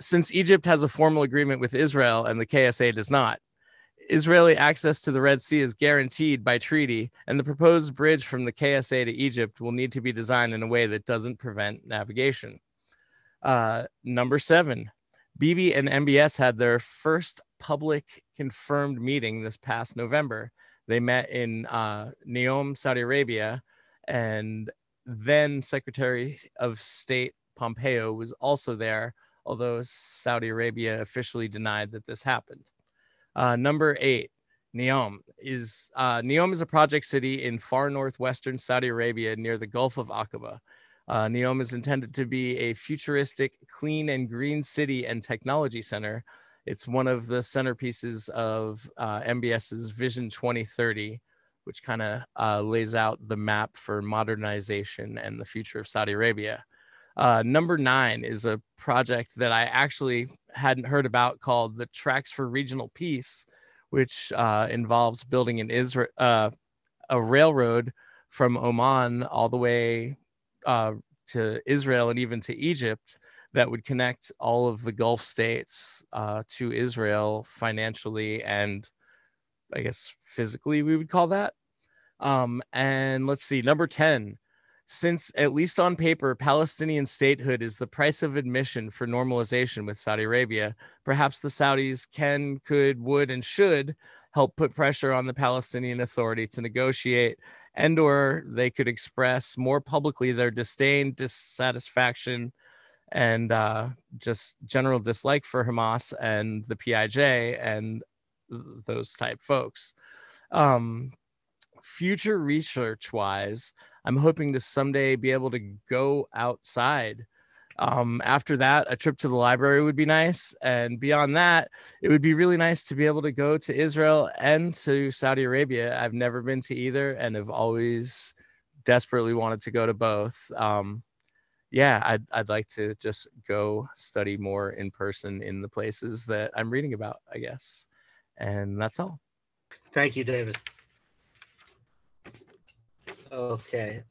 Since Egypt has a formal agreement with Israel and the KSA does not, Israeli access to the Red Sea is guaranteed by treaty, and the proposed bridge from the KSA to Egypt will need to be designed in a way that doesn't prevent navigation. Number seven, Bibi and MBS had their first public confirmed meeting this past November. They met in Neom, Saudi Arabia, and then Secretary of State Pompeo was also there, although Saudi Arabia officially denied that this happened. Number eight, Neom. Neom is a project city in far northwestern Saudi Arabia near the Gulf of Aqaba. Neom is intended to be a futuristic, clean and green city and technology center. It's one of the centerpieces of MBS's Vision 2030, which kind of lays out the map for modernization and the future of Saudi Arabia. Number nine is a project that I actually hadn't heard about called the Tracks for Regional Peace, which involves building an a railroad from Oman all the way to Israel and even to Egypt, that would connect all of the Gulf states to Israel financially and, I guess, physically, we would call that. And let's see, number 10. Since, at least on paper, Palestinian statehood is the price of admission for normalization with Saudi Arabia, perhaps the Saudis can, could, would, and should help put pressure on the Palestinian Authority to negotiate, and or they could express more publicly their disdain, dissatisfaction, and just general dislike for Hamas and the PIJ and those type folks. Future research-wise, I'm hoping to someday be able to go outside After that, a trip to the library would be nice. And beyond that, it would be really nice to be able to go to Israel and to Saudi Arabia. I've never been to either and have always desperately wanted to go to both. Yeah, I'd like to just go study more in person in the places that I'm reading about, I guess. And that's all. Thank you, David. Okay,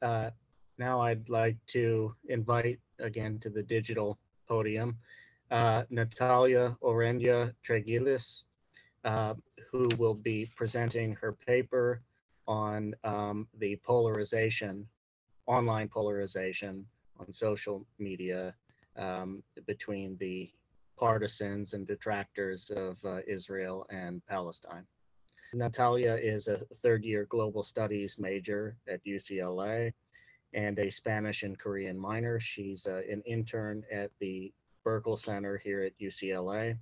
now I'd like to invite again to the digital podium, Natalia Ureña-Tregillis, who will be presenting her paper on the polarization, online polarization on social media between the partisans and detractors of Israel and Palestine. Natalia is a third-year global studies major at UCLA and a Spanish and Korean minor. She's an intern at the Burkle Center here at UCLA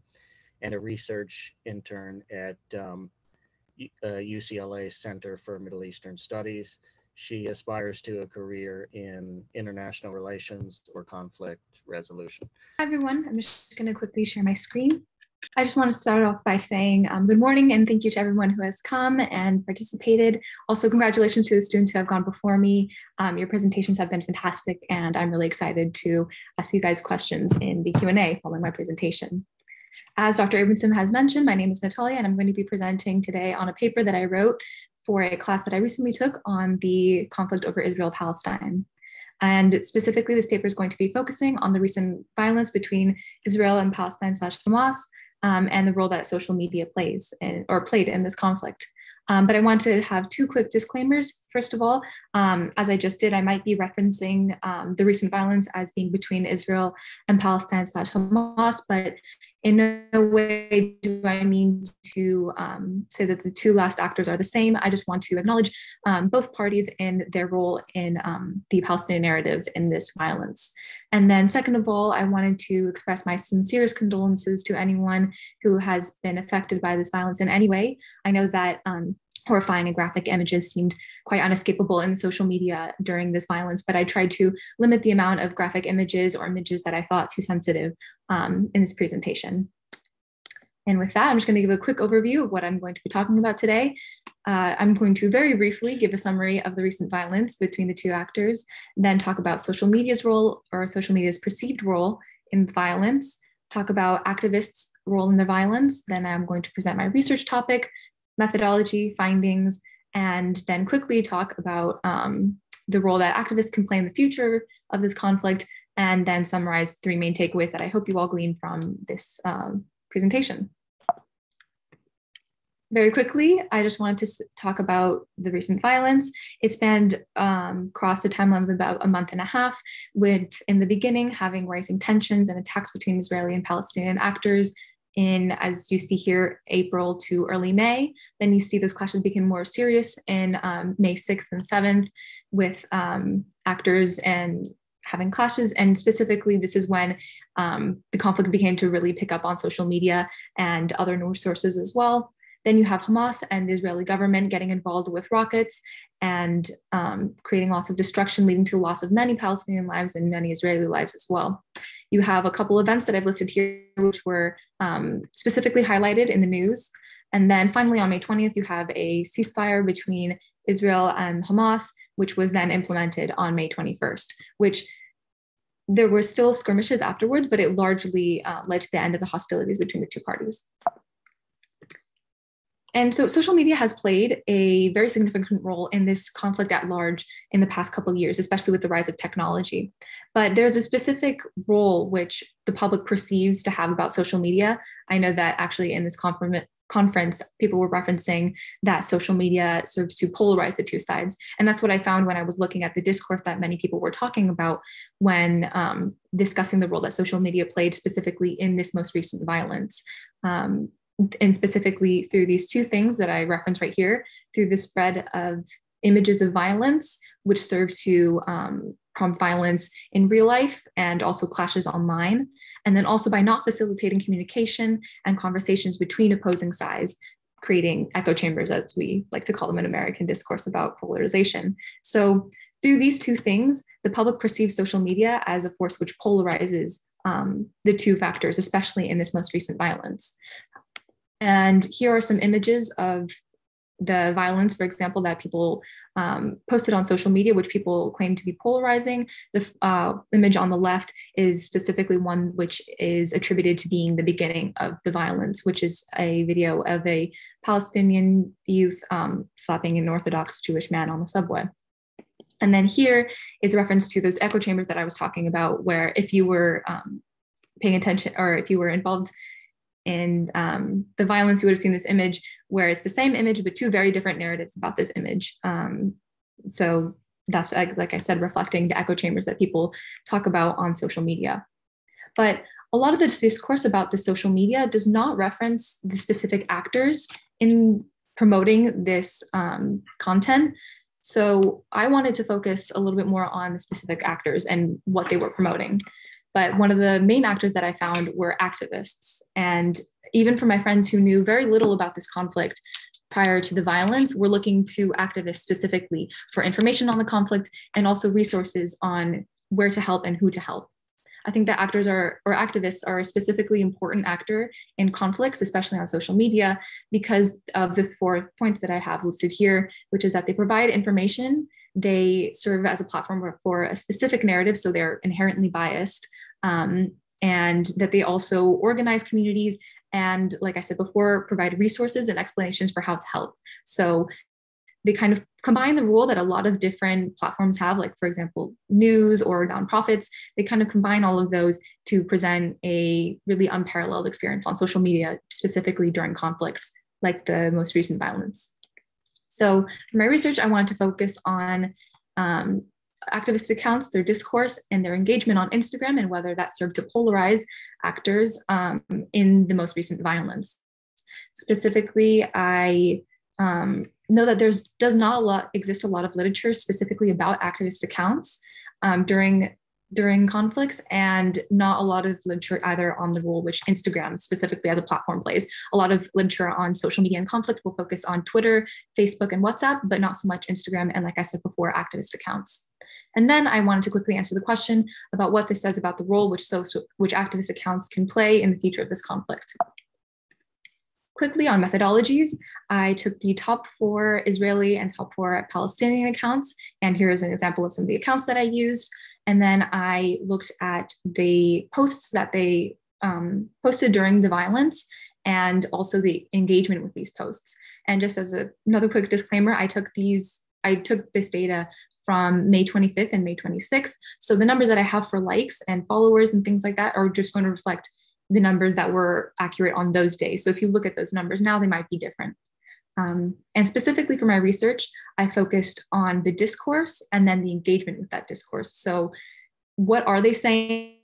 and a research intern at UCLA Center for Middle Eastern Studies. She aspires to a career in international relations or conflict resolution. Hi, everyone. I'm just going to quickly share my screen. I just want to start off by saying good morning and thank you to everyone who has come and participated. Also, congratulations to the students who have gone before me. Your presentations have been fantastic, and I'm really excited to ask you guys questions in the Q&A following my presentation. As Dr. Abramson has mentioned, my name is Natalia, and I'm going to be presenting today on a paper that I wrote for a class that I recently took on the conflict over Israel-Palestine. And specifically, this paper is going to be focusing on the recent violence between Israel and Palestine / Hamas, and the role that social media plays in, or played in this conflict. But I want to have two quick disclaimers. First of all, as I just did, I might be referencing the recent violence as being between Israel and Palestine / Hamas, but in no way do I mean to say that the two last actors are the same. I just want to acknowledge both parties and their role in the Palestinian narrative in this violence. And then second of all, I wanted to express my sincerest condolences to anyone who has been affected by this violence in any way. I know that horrifying and graphic images seemed quite unescapable in social media during this violence, but I tried to limit the amount of graphic images or images that I thought too sensitive in this presentation. And with that, I'm just going to give a quick overview of what I'm going to be talking about today. I'm going to very briefly give a summary of the recent violence between the two actors, then talk about social media's role or social media's perceived role in the violence, talk about activists' role in the violence, then I'm going to present my research topic, methodology, findings, and then quickly talk about the role that activists can play in the future of this conflict, and then summarize three main takeaways that I hope you all glean from this presentation. Very quickly, I just wanted to talk about the recent violence. It spanned across the timeline of about a month and a half, with, in the beginning, having rising tensions and attacks between Israeli and Palestinian actors, in, as you see here, April to early May. Then you see those clashes became more serious in May 6th and 7th with actors and having clashes. And specifically, this is when the conflict began to really pick up on social media and other news sources as well. Then you have Hamas and the Israeli government getting involved with rockets and creating lots of destruction, leading to the loss of many Palestinian lives and many Israeli lives as well. You have a couple events that I've listed here, which were specifically highlighted in the news. And then finally, on May 20th, you have a ceasefire between Israel and Hamas, which was then implemented on May 21st, which there were still skirmishes afterwards, but it largely led to the end of the hostilities between the two parties. And so social media has played a very significant role in this conflict at large in the past couple of years, especially with the rise of technology. But there's a specific role which the public perceives to have about social media. I know that actually in this conference, people were referencing that social media serves to polarize the two sides. And that's what I found when I was looking at the discourse that many people were talking about when discussing the role that social media played specifically in this most recent violence. And specifically through these two things that I reference right here, through the spread of images of violence, which serve to prompt violence in real life and also clashes online. And then also by not facilitating communication and conversations between opposing sides, creating echo chambers, as we like to call them in American discourse about polarization. So Through these two things, the public perceives social media as a force which polarizes the two factors, especially in this most recent violence. And here are some images of the violence, for example, that people posted on social media, which people claim to be polarizing. The image on the left is specifically one which is attributed to being the beginning of the violence, which is a video of a Palestinian youth slapping an Orthodox Jewish man on the subway. And then here is a reference to those echo chambers that I was talking about, where if you were paying attention, or if you were involved in the violence, you would have seen this image where it's the same image, but two very different narratives about this image. So that's, like I said, reflecting the echo chambers that people talk about on social media. But a lot of the discourse about the social media does not reference the specific actors in promoting this content. So I wanted to focus a little bit more on the specific actors and what they were promoting. But one of the main actors that I found were activists. And even for my friends who knew very little about this conflict prior to the violence, we're looking to activists specifically for information on the conflict and also resources on where to help and who to help. I think that actors are, or activists are, a specifically important actor in conflicts, especially on social media, because of the 4 points that I have listed here, which is that they provide information, they serve as a platform for a specific narrative, so they're inherently biased, and that they also organize communities, and like I said before, provide resources and explanations for how to help. So they kind of combine the role that a lot of different platforms have, like, for example, news or nonprofits. They kind of combine all of those to present a really unparalleled experience on social media, specifically during conflicts like the most recent violence. So for my research, I wanted to focus on activist accounts, their discourse, and their engagement on Instagram, and whether that served to polarize actors in the most recent violence. Specifically, I know that does not exist a lot of literature specifically about activist accounts during conflicts, and not a lot of literature either on the role which Instagram specifically as a platform plays. A lot of literature on social media and conflict will focus on Twitter, Facebook, and WhatsApp, but not so much Instagram and, like I said before, activist accounts. And then I wanted to quickly answer the question about what this says about the role which activist accounts can play in the future of this conflict. Quickly on methodologies, I took the top 4 Israeli and top 4 Palestinian accounts, and here is an example of some of the accounts that I used. And then I looked at the posts that they posted during the violence, and also the engagement with these posts. And just as another quick disclaimer, I took this data from May 25th and May 26th. So the numbers that I have for likes and followers and things like that are just going to reflect the numbers that were accurate on those days. So if you look at those numbers now, they might be different. And specifically for my research, I focused on the discourse and then the engagement with that discourse. So what are they saying?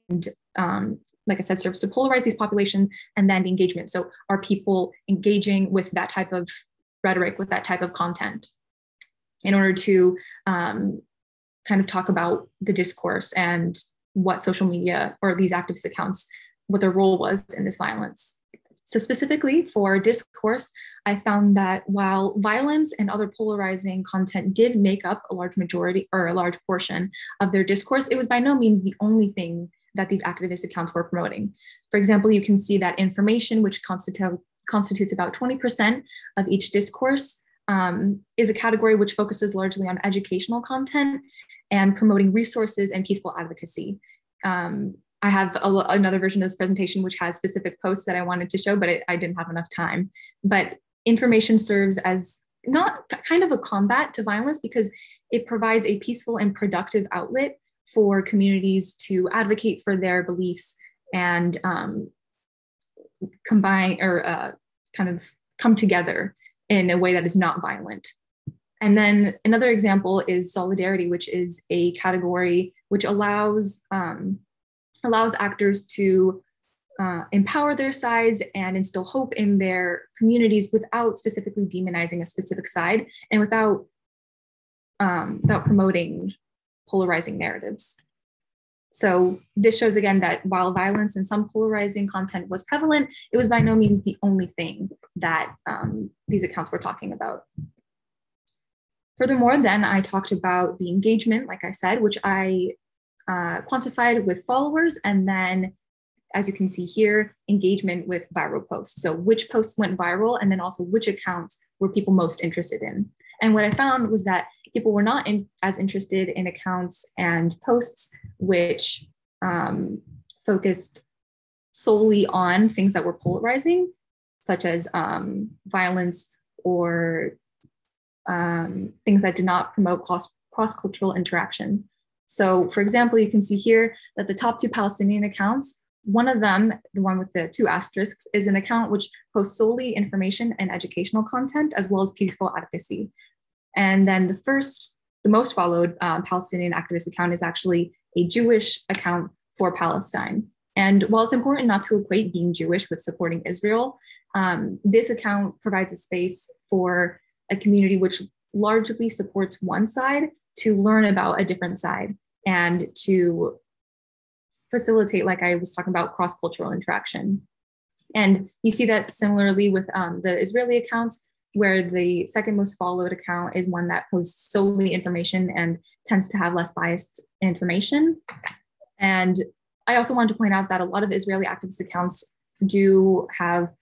And, like I said, serves to polarize these populations, and then the engagement. So are people engaging with that type of rhetoric, with that type of content, in order to kind of talk about the discourse and what social media or these activist accounts, what their role was in this violence. So specifically for discourse, I found that while violence and other polarizing content did make up a large majority or a large portion of their discourse, it was by no means the only thing that these activist accounts were promoting. For example, you can see that information, which constitutes about 20% of each discourse, is a category which focuses largely on educational content and promoting resources and peaceful advocacy. I have another version of this presentation which has specific posts that I wanted to show, but I didn't have enough time. But information serves as not kind of a combat to violence, because it provides a peaceful and productive outlet for communities to advocate for their beliefs and combine or kind of come together in a way that is not violent. And then another example is solidarity, which is a category which allows actors to empower their sides and instill hope in their communities without specifically demonizing a specific side and without, without promoting polarizing narratives. So this shows again that while violence and some polarizing content was prevalent, it was by no means the only thing that these accounts were talking about. Furthermore, then I talked about the engagement, like I said, which I quantified with followers, and then, as you can see here, engagement with viral posts. So which posts went viral, and then also which accounts were people most interested in. And what I found was that people were not as interested in accounts and posts which focused solely on things that were polarizing, such as violence or things that did not promote cross-cultural interaction. So for example, you can see here that the top two Palestinian accounts, one of them, the one with the two asterisks, is an account which posts solely information and educational content, as well as peaceful advocacy. And then the most followed Palestinian activist account is actually a Jewish account for Palestine. And while it's important not to equate being Jewish with supporting Israel, this account provides a space for a community which largely supports one side to learn about a different side and to facilitate, like I was talking about, cross-cultural interaction. And you see that similarly with the Israeli accounts, where the second most followed account is one that posts solely information and tends to have less biased information. And I also wanted to point out that a lot of Israeli activist accounts do have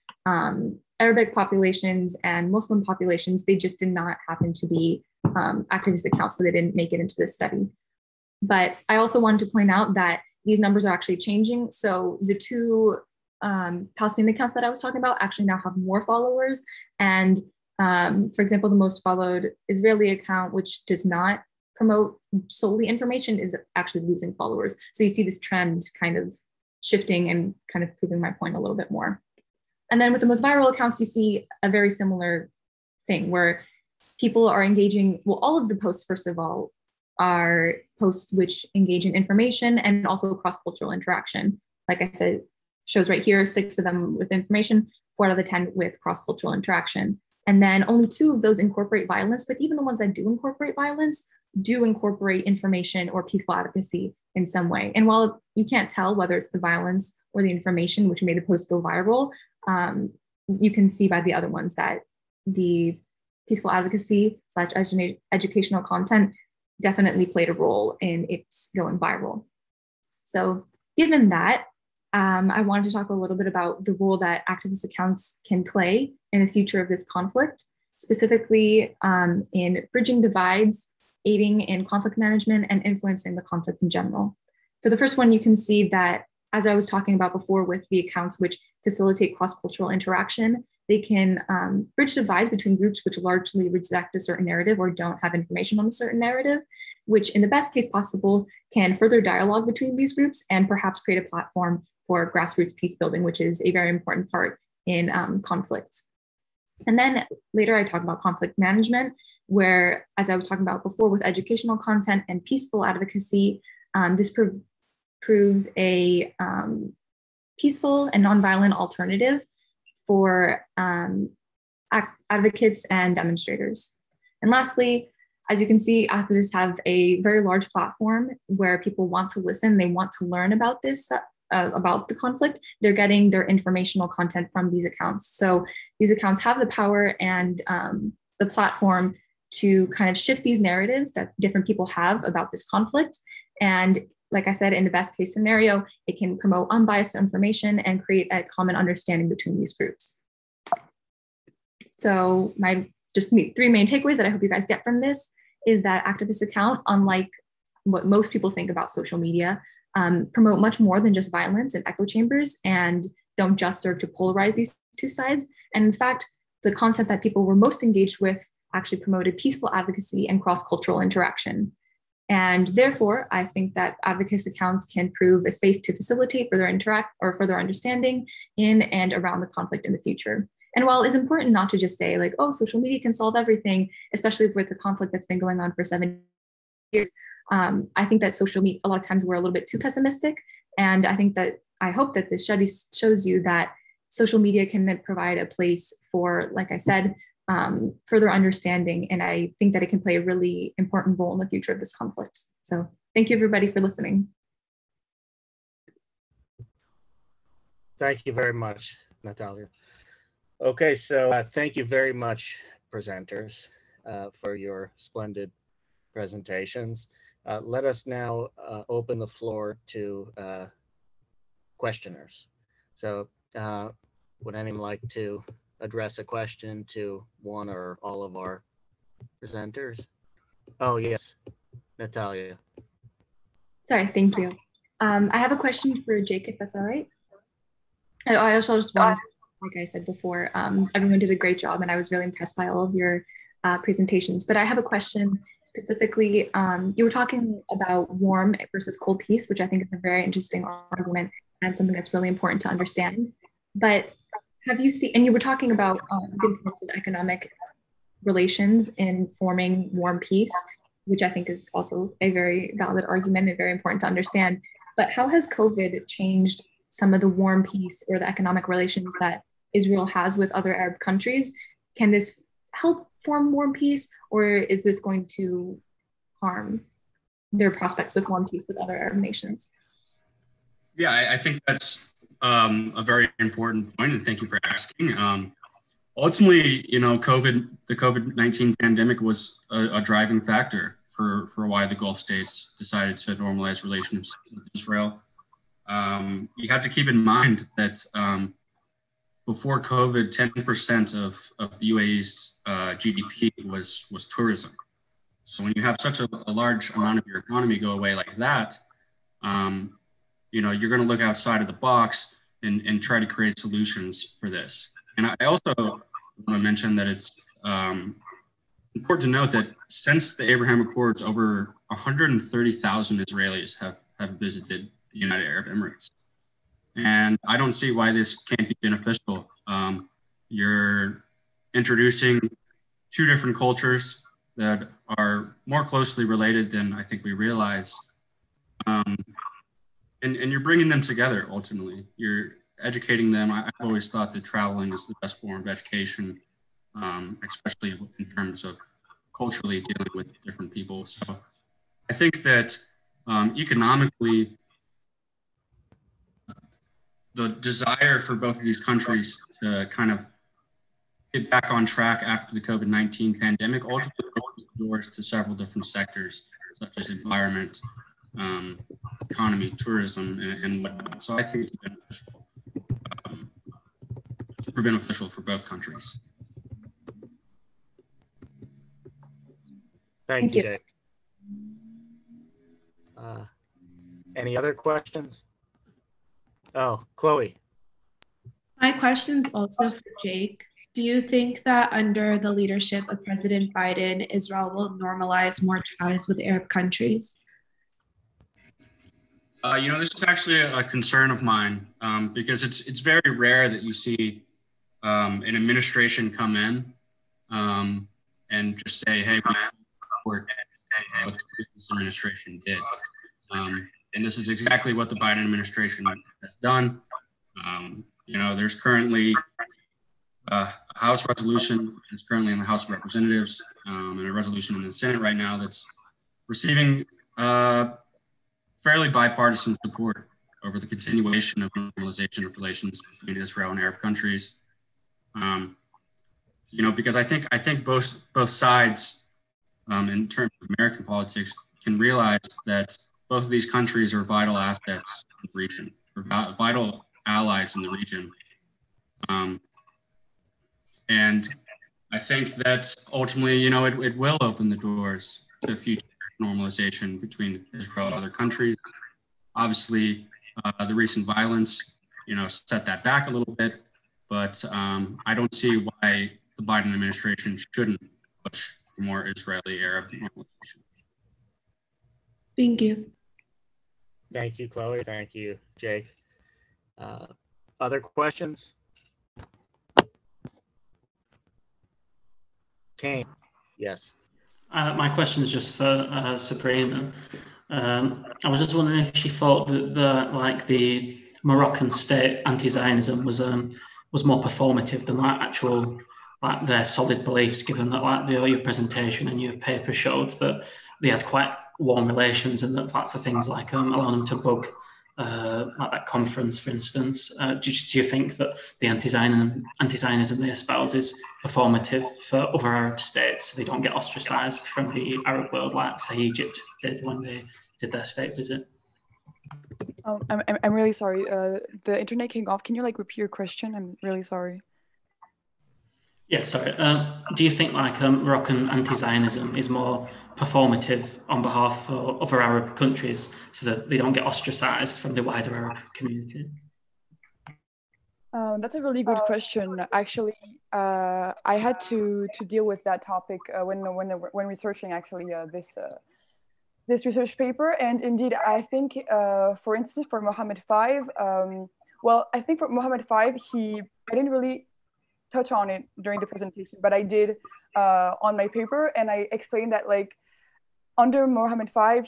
Arabic populations and Muslim populations. They just did not happen to be activist accounts, so they didn't make it into this study. But I also wanted to point out that these numbers are actually changing. So the two Palestinian accounts that I was talking about actually now have more followers. And for example, the most followed Israeli account, which does not promote solely information, is actually losing followers. So you see this trend kind of shifting and kind of proving my point a little bit more. And then with the most viral accounts, you see a very similar thing where people are engaging, well, all of the posts, first of all, are posts which engage in information and also cross-cultural interaction. Like I said, shows right here, 6 of them with information, 4 out of the 10 with cross-cultural interaction. And then only 2 of those incorporate violence, but even the ones that do incorporate violence do incorporate information or peaceful advocacy in some way. And while you can't tell whether it's the violence or the information which made a post go viral, you can see by the other ones that the peaceful advocacy / educational content definitely played a role in it's going viral. So given that, I wanted to talk a little bit about the role that activist accounts can play in the future of this conflict, specifically in bridging divides, aiding in conflict management, and influencing the conflict in general. For the first one, you can see that, as I was talking about before with the accounts which facilitate cross-cultural interaction, they can bridge divides between groups which largely reject a certain narrative or don't have information on a certain narrative, which in the best case possible can further dialogue between these groups and perhaps create a platform for grassroots peace building, which is a very important part in conflict. And then later I talk about conflict management, where, as I was talking about before, with educational content and peaceful advocacy, this proves a peaceful and nonviolent alternative for advocates and demonstrators. And lastly, as you can see, activists have a very large platform where people want to listen, they want to learn about this, about the conflict. They're getting their informational content from these accounts. So these accounts have the power and the platform to kind of shift these narratives that different people have about this conflict. And like I said, in the best case scenario, it can promote unbiased information and create a common understanding between these groups. So my just 3 main takeaways that I hope you guys get from this is that activist accounts, unlike what most people think about social media, promote much more than just violence and echo chambers, and don't just serve to polarize these two sides. And in fact, the content that people were most engaged with actually promoted peaceful advocacy and cross-cultural interaction. And therefore, I think that activist accounts can prove a space to facilitate further understanding in and around the conflict in the future. And while it's important not to just say like, oh, social media can solve everything, especially with the conflict that's been going on for 7 years, I think that social media, a lot of times we're a little bit too pessimistic. And I hope that this study shows you that social media can provide a place for, like I said, further understanding, and I think that it can play a really important role in the future of this conflict. So thank you everybody for listening. Thank you very much, Natalia. Okay, so thank you very much, presenters. for your splendid presentations. Let us now open the floor to questioners. So would anyone like to address a question to one or all of our presenters? Oh, yes, Natalia. Sorry, thank you. I have a question for Jake, if that's all right. I also just want to say, like I said before, everyone did a great job and I was really impressed by all of your presentations, but I have a question specifically. You were talking about warm versus cold peace, which I think is a very interesting argument and something that's really important to understand. But have you seen, and you were talking about the importance of economic relations in forming warm peace, which I think is also a very valid argument and very important to understand. But how has COVID changed some of the warm peace or the economic relations that Israel has with other Arab countries? Can this help form warm peace, or is this going to harm their prospects with warm peace with other Arab nations? Yeah, I think that's a very important point, and thank you for asking. Ultimately, you know, the COVID-19 pandemic was a driving factor for why the Gulf states decided to normalize relations with Israel. You have to keep in mind that before COVID, 10% of the UAE's GDP was tourism. So when you have such a large amount of your economy go away like that, you know, you're going to look outside of the box and try to create solutions for this. And I also want to mention that it's important to note that since the Abraham Accords, over 130,000 Israelis have visited the United Arab Emirates. And I don't see why this can't be beneficial. You're introducing two different cultures that are more closely related than I think we realize. And you're bringing them together, ultimately. You're educating them. I've always thought that traveling is the best form of education, especially in terms of culturally dealing with different people. So I think that economically, the desire for both of these countries to kind of get back on track after the COVID-19 pandemic ultimately opens the doors to several different sectors, such as environment, economy, tourism, and whatnot. So I think it's beneficial, super beneficial for both countries. Thank you, Jake. Any other questions? Oh, Chloe. My question's also for Jake. Do you think that under the leadership of President Biden, Israel will normalize more ties with Arab countries? You know, this is actually a concern of mine because it's very rare that you see an administration come in and just say, hey, we support what this administration did. And this is exactly what the Biden administration has done. You know, there's currently a House resolution that's currently in the House of Representatives and a resolution in the Senate right now that's receiving fairly bipartisan support over the continuation of normalization of relations between Israel and Arab countries. You know, because I think both sides in terms of American politics can realize that both of these countries are vital assets in the region, or vital allies in the region. And I think that ultimately, you know, it will open the doors to future normalization between Israel and other countries. Obviously, the recent violence, you know, set that back a little bit, but I don't see why the Biden administration shouldn't push for more Israeli-Arab normalization. Thank you. Thank you, Chloe. Thank you, Jake. Other questions? Kane, yes. My question is just for Sabrina. I was just wondering if she thought that the Moroccan state anti-Zionism was more performative than actual their solid beliefs, given that your presentation and your paper showed that they had quite warm relations and that for things like allowing them to book at that conference, for instance? Do you think that the anti-Zionism they espouse is performative for other Arab states so they don't get ostracized from the Arab world like, say, Egypt did when they did their state visit? I'm really sorry. The internet came off. Can you like repeat your question? I'm really sorry. Yeah, sorry. Do you think like Moroccan anti-Zionism is more performative on behalf of other Arab countries so that they don't get ostracized from the wider Arab community? That's a really good question. Actually, I had to deal with that topic when researching actually this research paper. And indeed, I think, for instance, for Mohammed V, I didn't really touch on it during the presentation, but I did on my paper, and I explained that like under Mohammed V,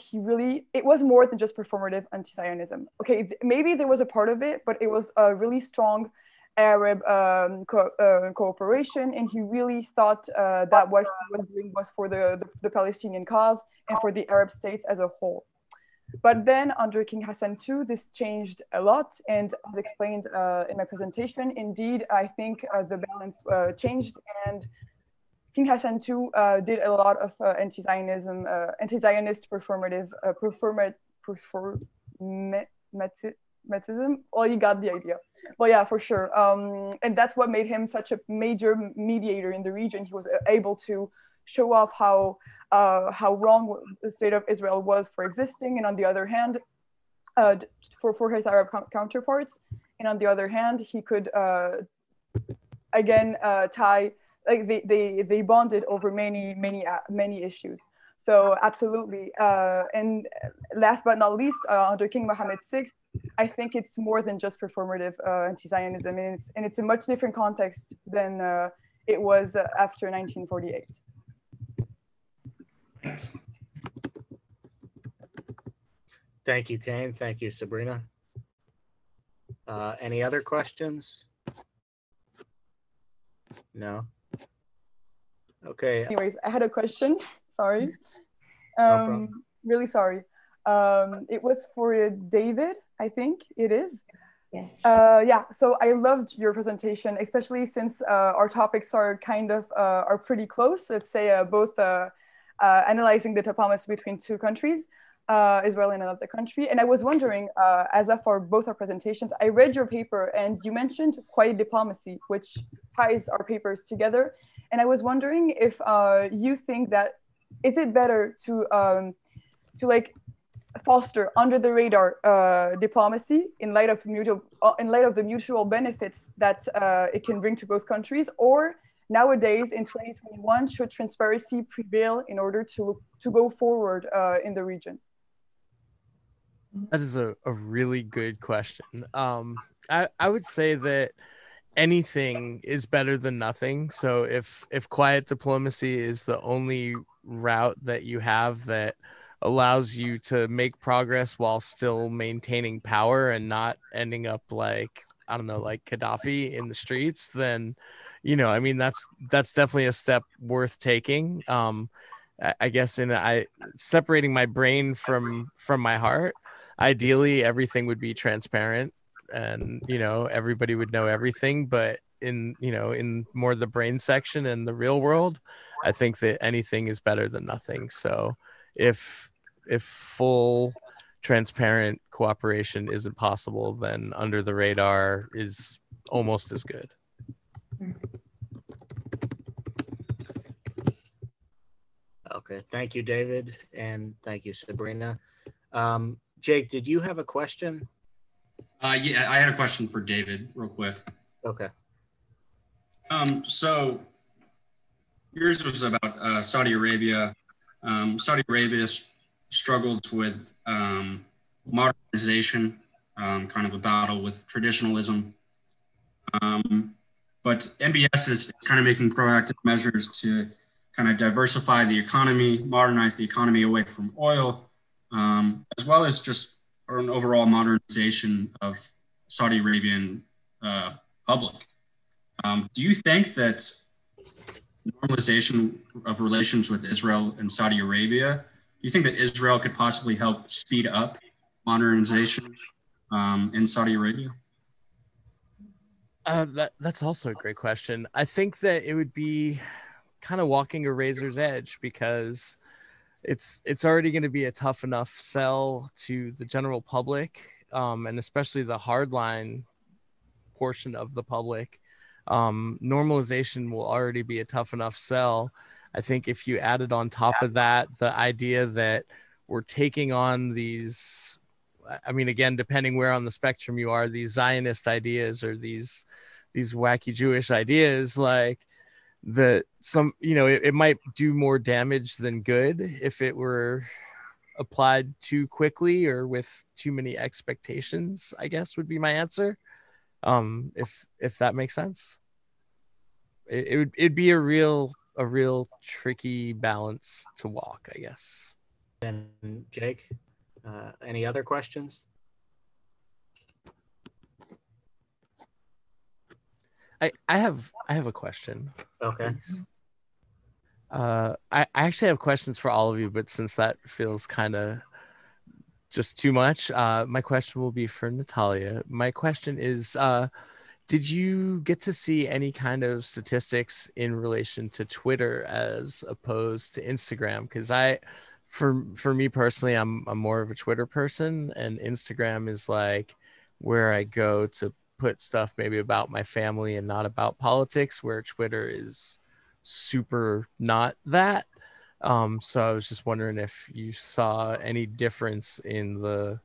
it was more than just performative anti-Zionism. Okay, maybe there was a part of it, but it was a really strong Arab cooperation, and he really thought that what he was doing was for the Palestinian cause and for the Arab states as a whole. But then under King Hassan II, this changed a lot, and as explained in my presentation, indeed, I think the balance changed, and King Hassan II did a lot of anti-Zionism, anti-Zionist performative, performatism. Well, you got the idea. Well, yeah, for sure. And that's what made him such a major mediator in the region. He was able to show off how wrong the state of Israel was for existing, and on the other hand, for his Arab counterparts, and on the other hand, he could again tie, like they bonded over many issues. So absolutely, and last but not least, under King Mohammed VI, I think it's more than just performative anti-Zionism, and it's a much different context than it was after 1948. Thank you, Kane. Thank you, Sabrina. Any other questions? No? Okay. Anyways, I had a question. Sorry. No problem. Really sorry. It was for David, I think it is. Yes. Yeah, so I loved your presentation, especially since our topics are kind of, are pretty close. Let's say both analyzing the diplomacy between two countries, Israel and another country. And I was wondering, as for both our presentations, I read your paper and you mentioned quiet diplomacy, which ties our papers together. And I was wondering if you think that, is it better to like foster under the radar diplomacy in light of the mutual benefits that it can bring to both countries, or nowadays, in 2021, should transparency prevail in order to go forward in the region? That is a really good question. I would say that anything is better than nothing. So if quiet diplomacy is the only route that you have that allows you to make progress while still maintaining power and not ending up like, I don't know, like Gaddafi in the streets, then, you know, I mean, that's definitely a step worth taking. I guess separating my brain from my heart, ideally everything would be transparent and, you know, everybody would know everything, but in more the brain section and the real world, I think that anything is better than nothing. So if full transparent cooperation isn't possible, then under the radar is almost as good. Okay, thank you, David, and thank you, Sabrina. Jake, did you have a question? Yeah, I had a question for David real quick. Okay. So yours was about Saudi Arabia. Saudi Arabia struggles with modernization, kind of a battle with traditionalism. But MBS is kind of making proactive measures to kind of diversify the economy, modernize the economy away from oil, as well as just an overall modernization of Saudi Arabian public. Do you think that normalization of relations with Israel and Saudi Arabia, do you think that Israel could possibly help speed up modernization in Saudi Arabia? That's also a great question. I think that it would be kind of walking a razor's edge, because it's already going to be a tough enough sell to the general public, and especially the hardline portion of the public. Normalization will already be a tough enough sell. I think if you added on top of that the idea that we're taking on these, I mean, again, depending where on the spectrum you are, these Zionist ideas or these wacky Jewish ideas, like that, some, you know, it might do more damage than good if it were applied too quickly or with too many expectations, I guess would be my answer. If that makes sense, it'd be a real tricky balance to walk, I guess. And Jake, any other questions? I have a question. Okay. I actually have questions for all of you, but since that feels kind of just too much, my question will be for Natalia. My question is, did you get to see any kind of statistics in relation to Twitter as opposed to Instagram? Because for me personally, I'm more of a Twitter person, and Instagram is like where I go to put stuff maybe about my family and not about politics, where Twitter is super not that. So I was just wondering if you saw any difference in the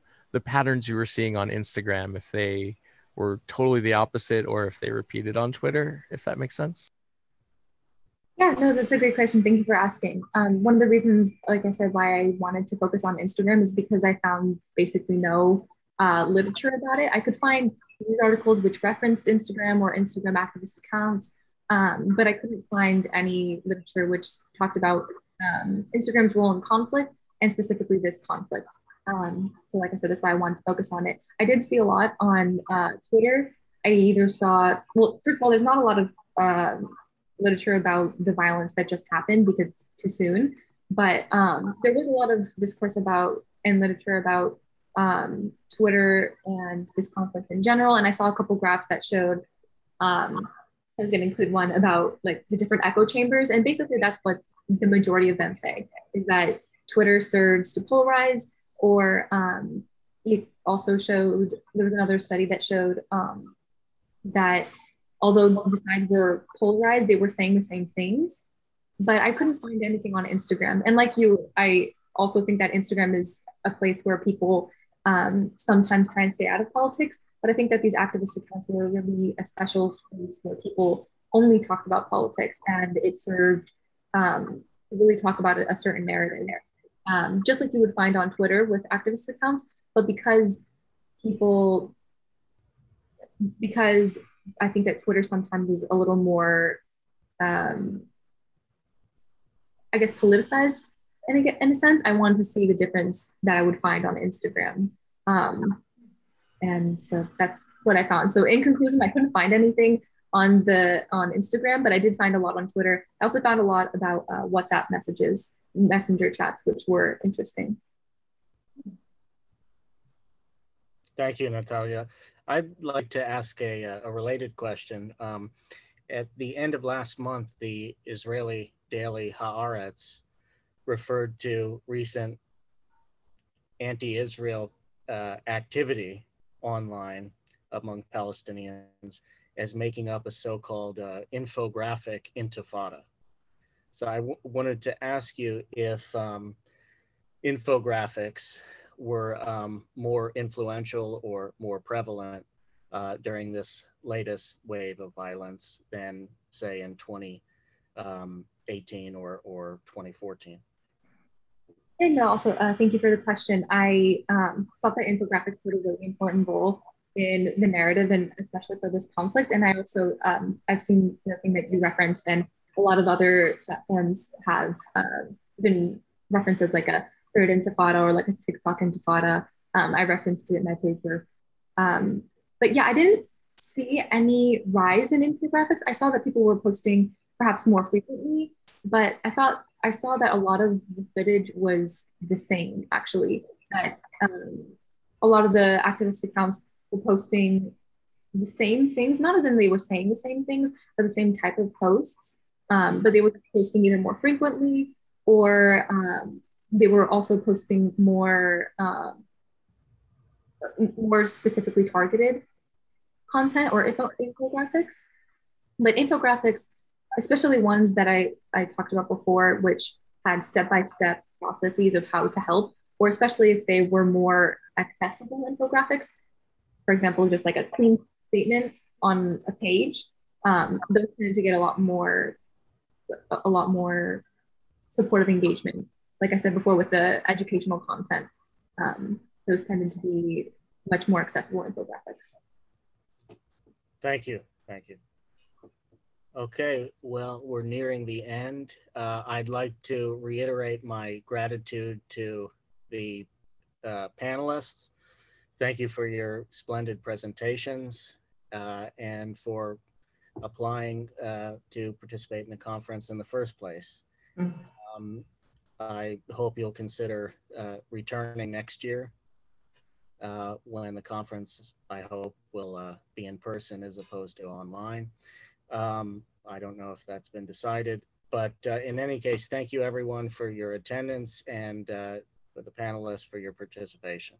patterns you were seeing on Instagram, if they were totally the opposite or if they repeated on Twitter, if that makes sense. Yeah, no, that's a great question. Thank you for asking. One of the reasons, like I said, why I wanted to focus on Instagram is because I found basically no literature about it. I could find news articles which referenced Instagram or Instagram activist accounts, but I couldn't find any literature which talked about Instagram's role in conflict, and specifically this conflict. So like I said, that's why I wanted to focus on it. I did see a lot on Twitter. I either saw, well, first of all, there's not a lot of literature about the violence that just happened because it's too soon, but there was a lot of discourse about and literature about Twitter and this conflict in general. And I saw a couple graphs that showed, I was going to include one about like the different echo chambers. And basically that's what the majority of them say, is that Twitter serves to polarize, or it also showed, there was another study that showed that although the sides were polarized, they were saying the same things. But I couldn't find anything on Instagram. And like you, I also think that Instagram is a place where people sometimes try and stay out of politics. But I think that these activist accounts were really a special space where people only talked about politics, and it served really talk about a certain narrative there, just like you would find on Twitter with activist accounts. But because I think that Twitter sometimes is a little more, I guess, politicized in a sense, I wanted to see the difference that I would find on Instagram. And so that's what I found. So in conclusion, I couldn't find anything on Instagram, but I did find a lot on Twitter. I also found a lot about WhatsApp messages, messenger chats, which were interesting. Thank you, Natalia. I'd like to ask a related question. At the end of last month, the Israeli daily Haaretz referred to recent anti-Israel activity online among Palestinians as making up a so-called infographic intifada. So I wanted to ask you if infographics were more influential or more prevalent during this latest wave of violence than, say, in 2018 or 2014. And also, thank you for the question. I thought that infographics played a really important role in the narrative, and especially for this conflict. And I also, I've seen the thing that you referenced, and a lot of other platforms have been referenced as like a third intifada or like a TikTok intifada. I referenced it in my paper. But yeah, I didn't see any rise in infographics. I saw that people were posting perhaps more frequently, but I saw that a lot of the footage was the same, actually, that a lot of the activist accounts were posting the same things, not as in they were saying the same things, but the same type of posts, but they were posting either more frequently or they were also posting more, more specifically targeted content or infographics. But infographics, especially ones that I talked about before, which had step-by-step processes of how to help, or especially if they were more accessible infographics, for example, just like a clean statement on a page, those tended to get a lot more supportive engagement. Like I said before, with the educational content, those tended to be much more accessible infographics. Thank you. Thank you. Okay, well, we're nearing the end. I'd like to reiterate my gratitude to the panelists. Thank you for your splendid presentations and for applying to participate in the conference in the first place. I hope you'll consider returning next year when the conference, I hope, will be in person as opposed to online. I don't know if that's been decided, but in any case, thank you everyone for your attendance and for the panelists for your participation.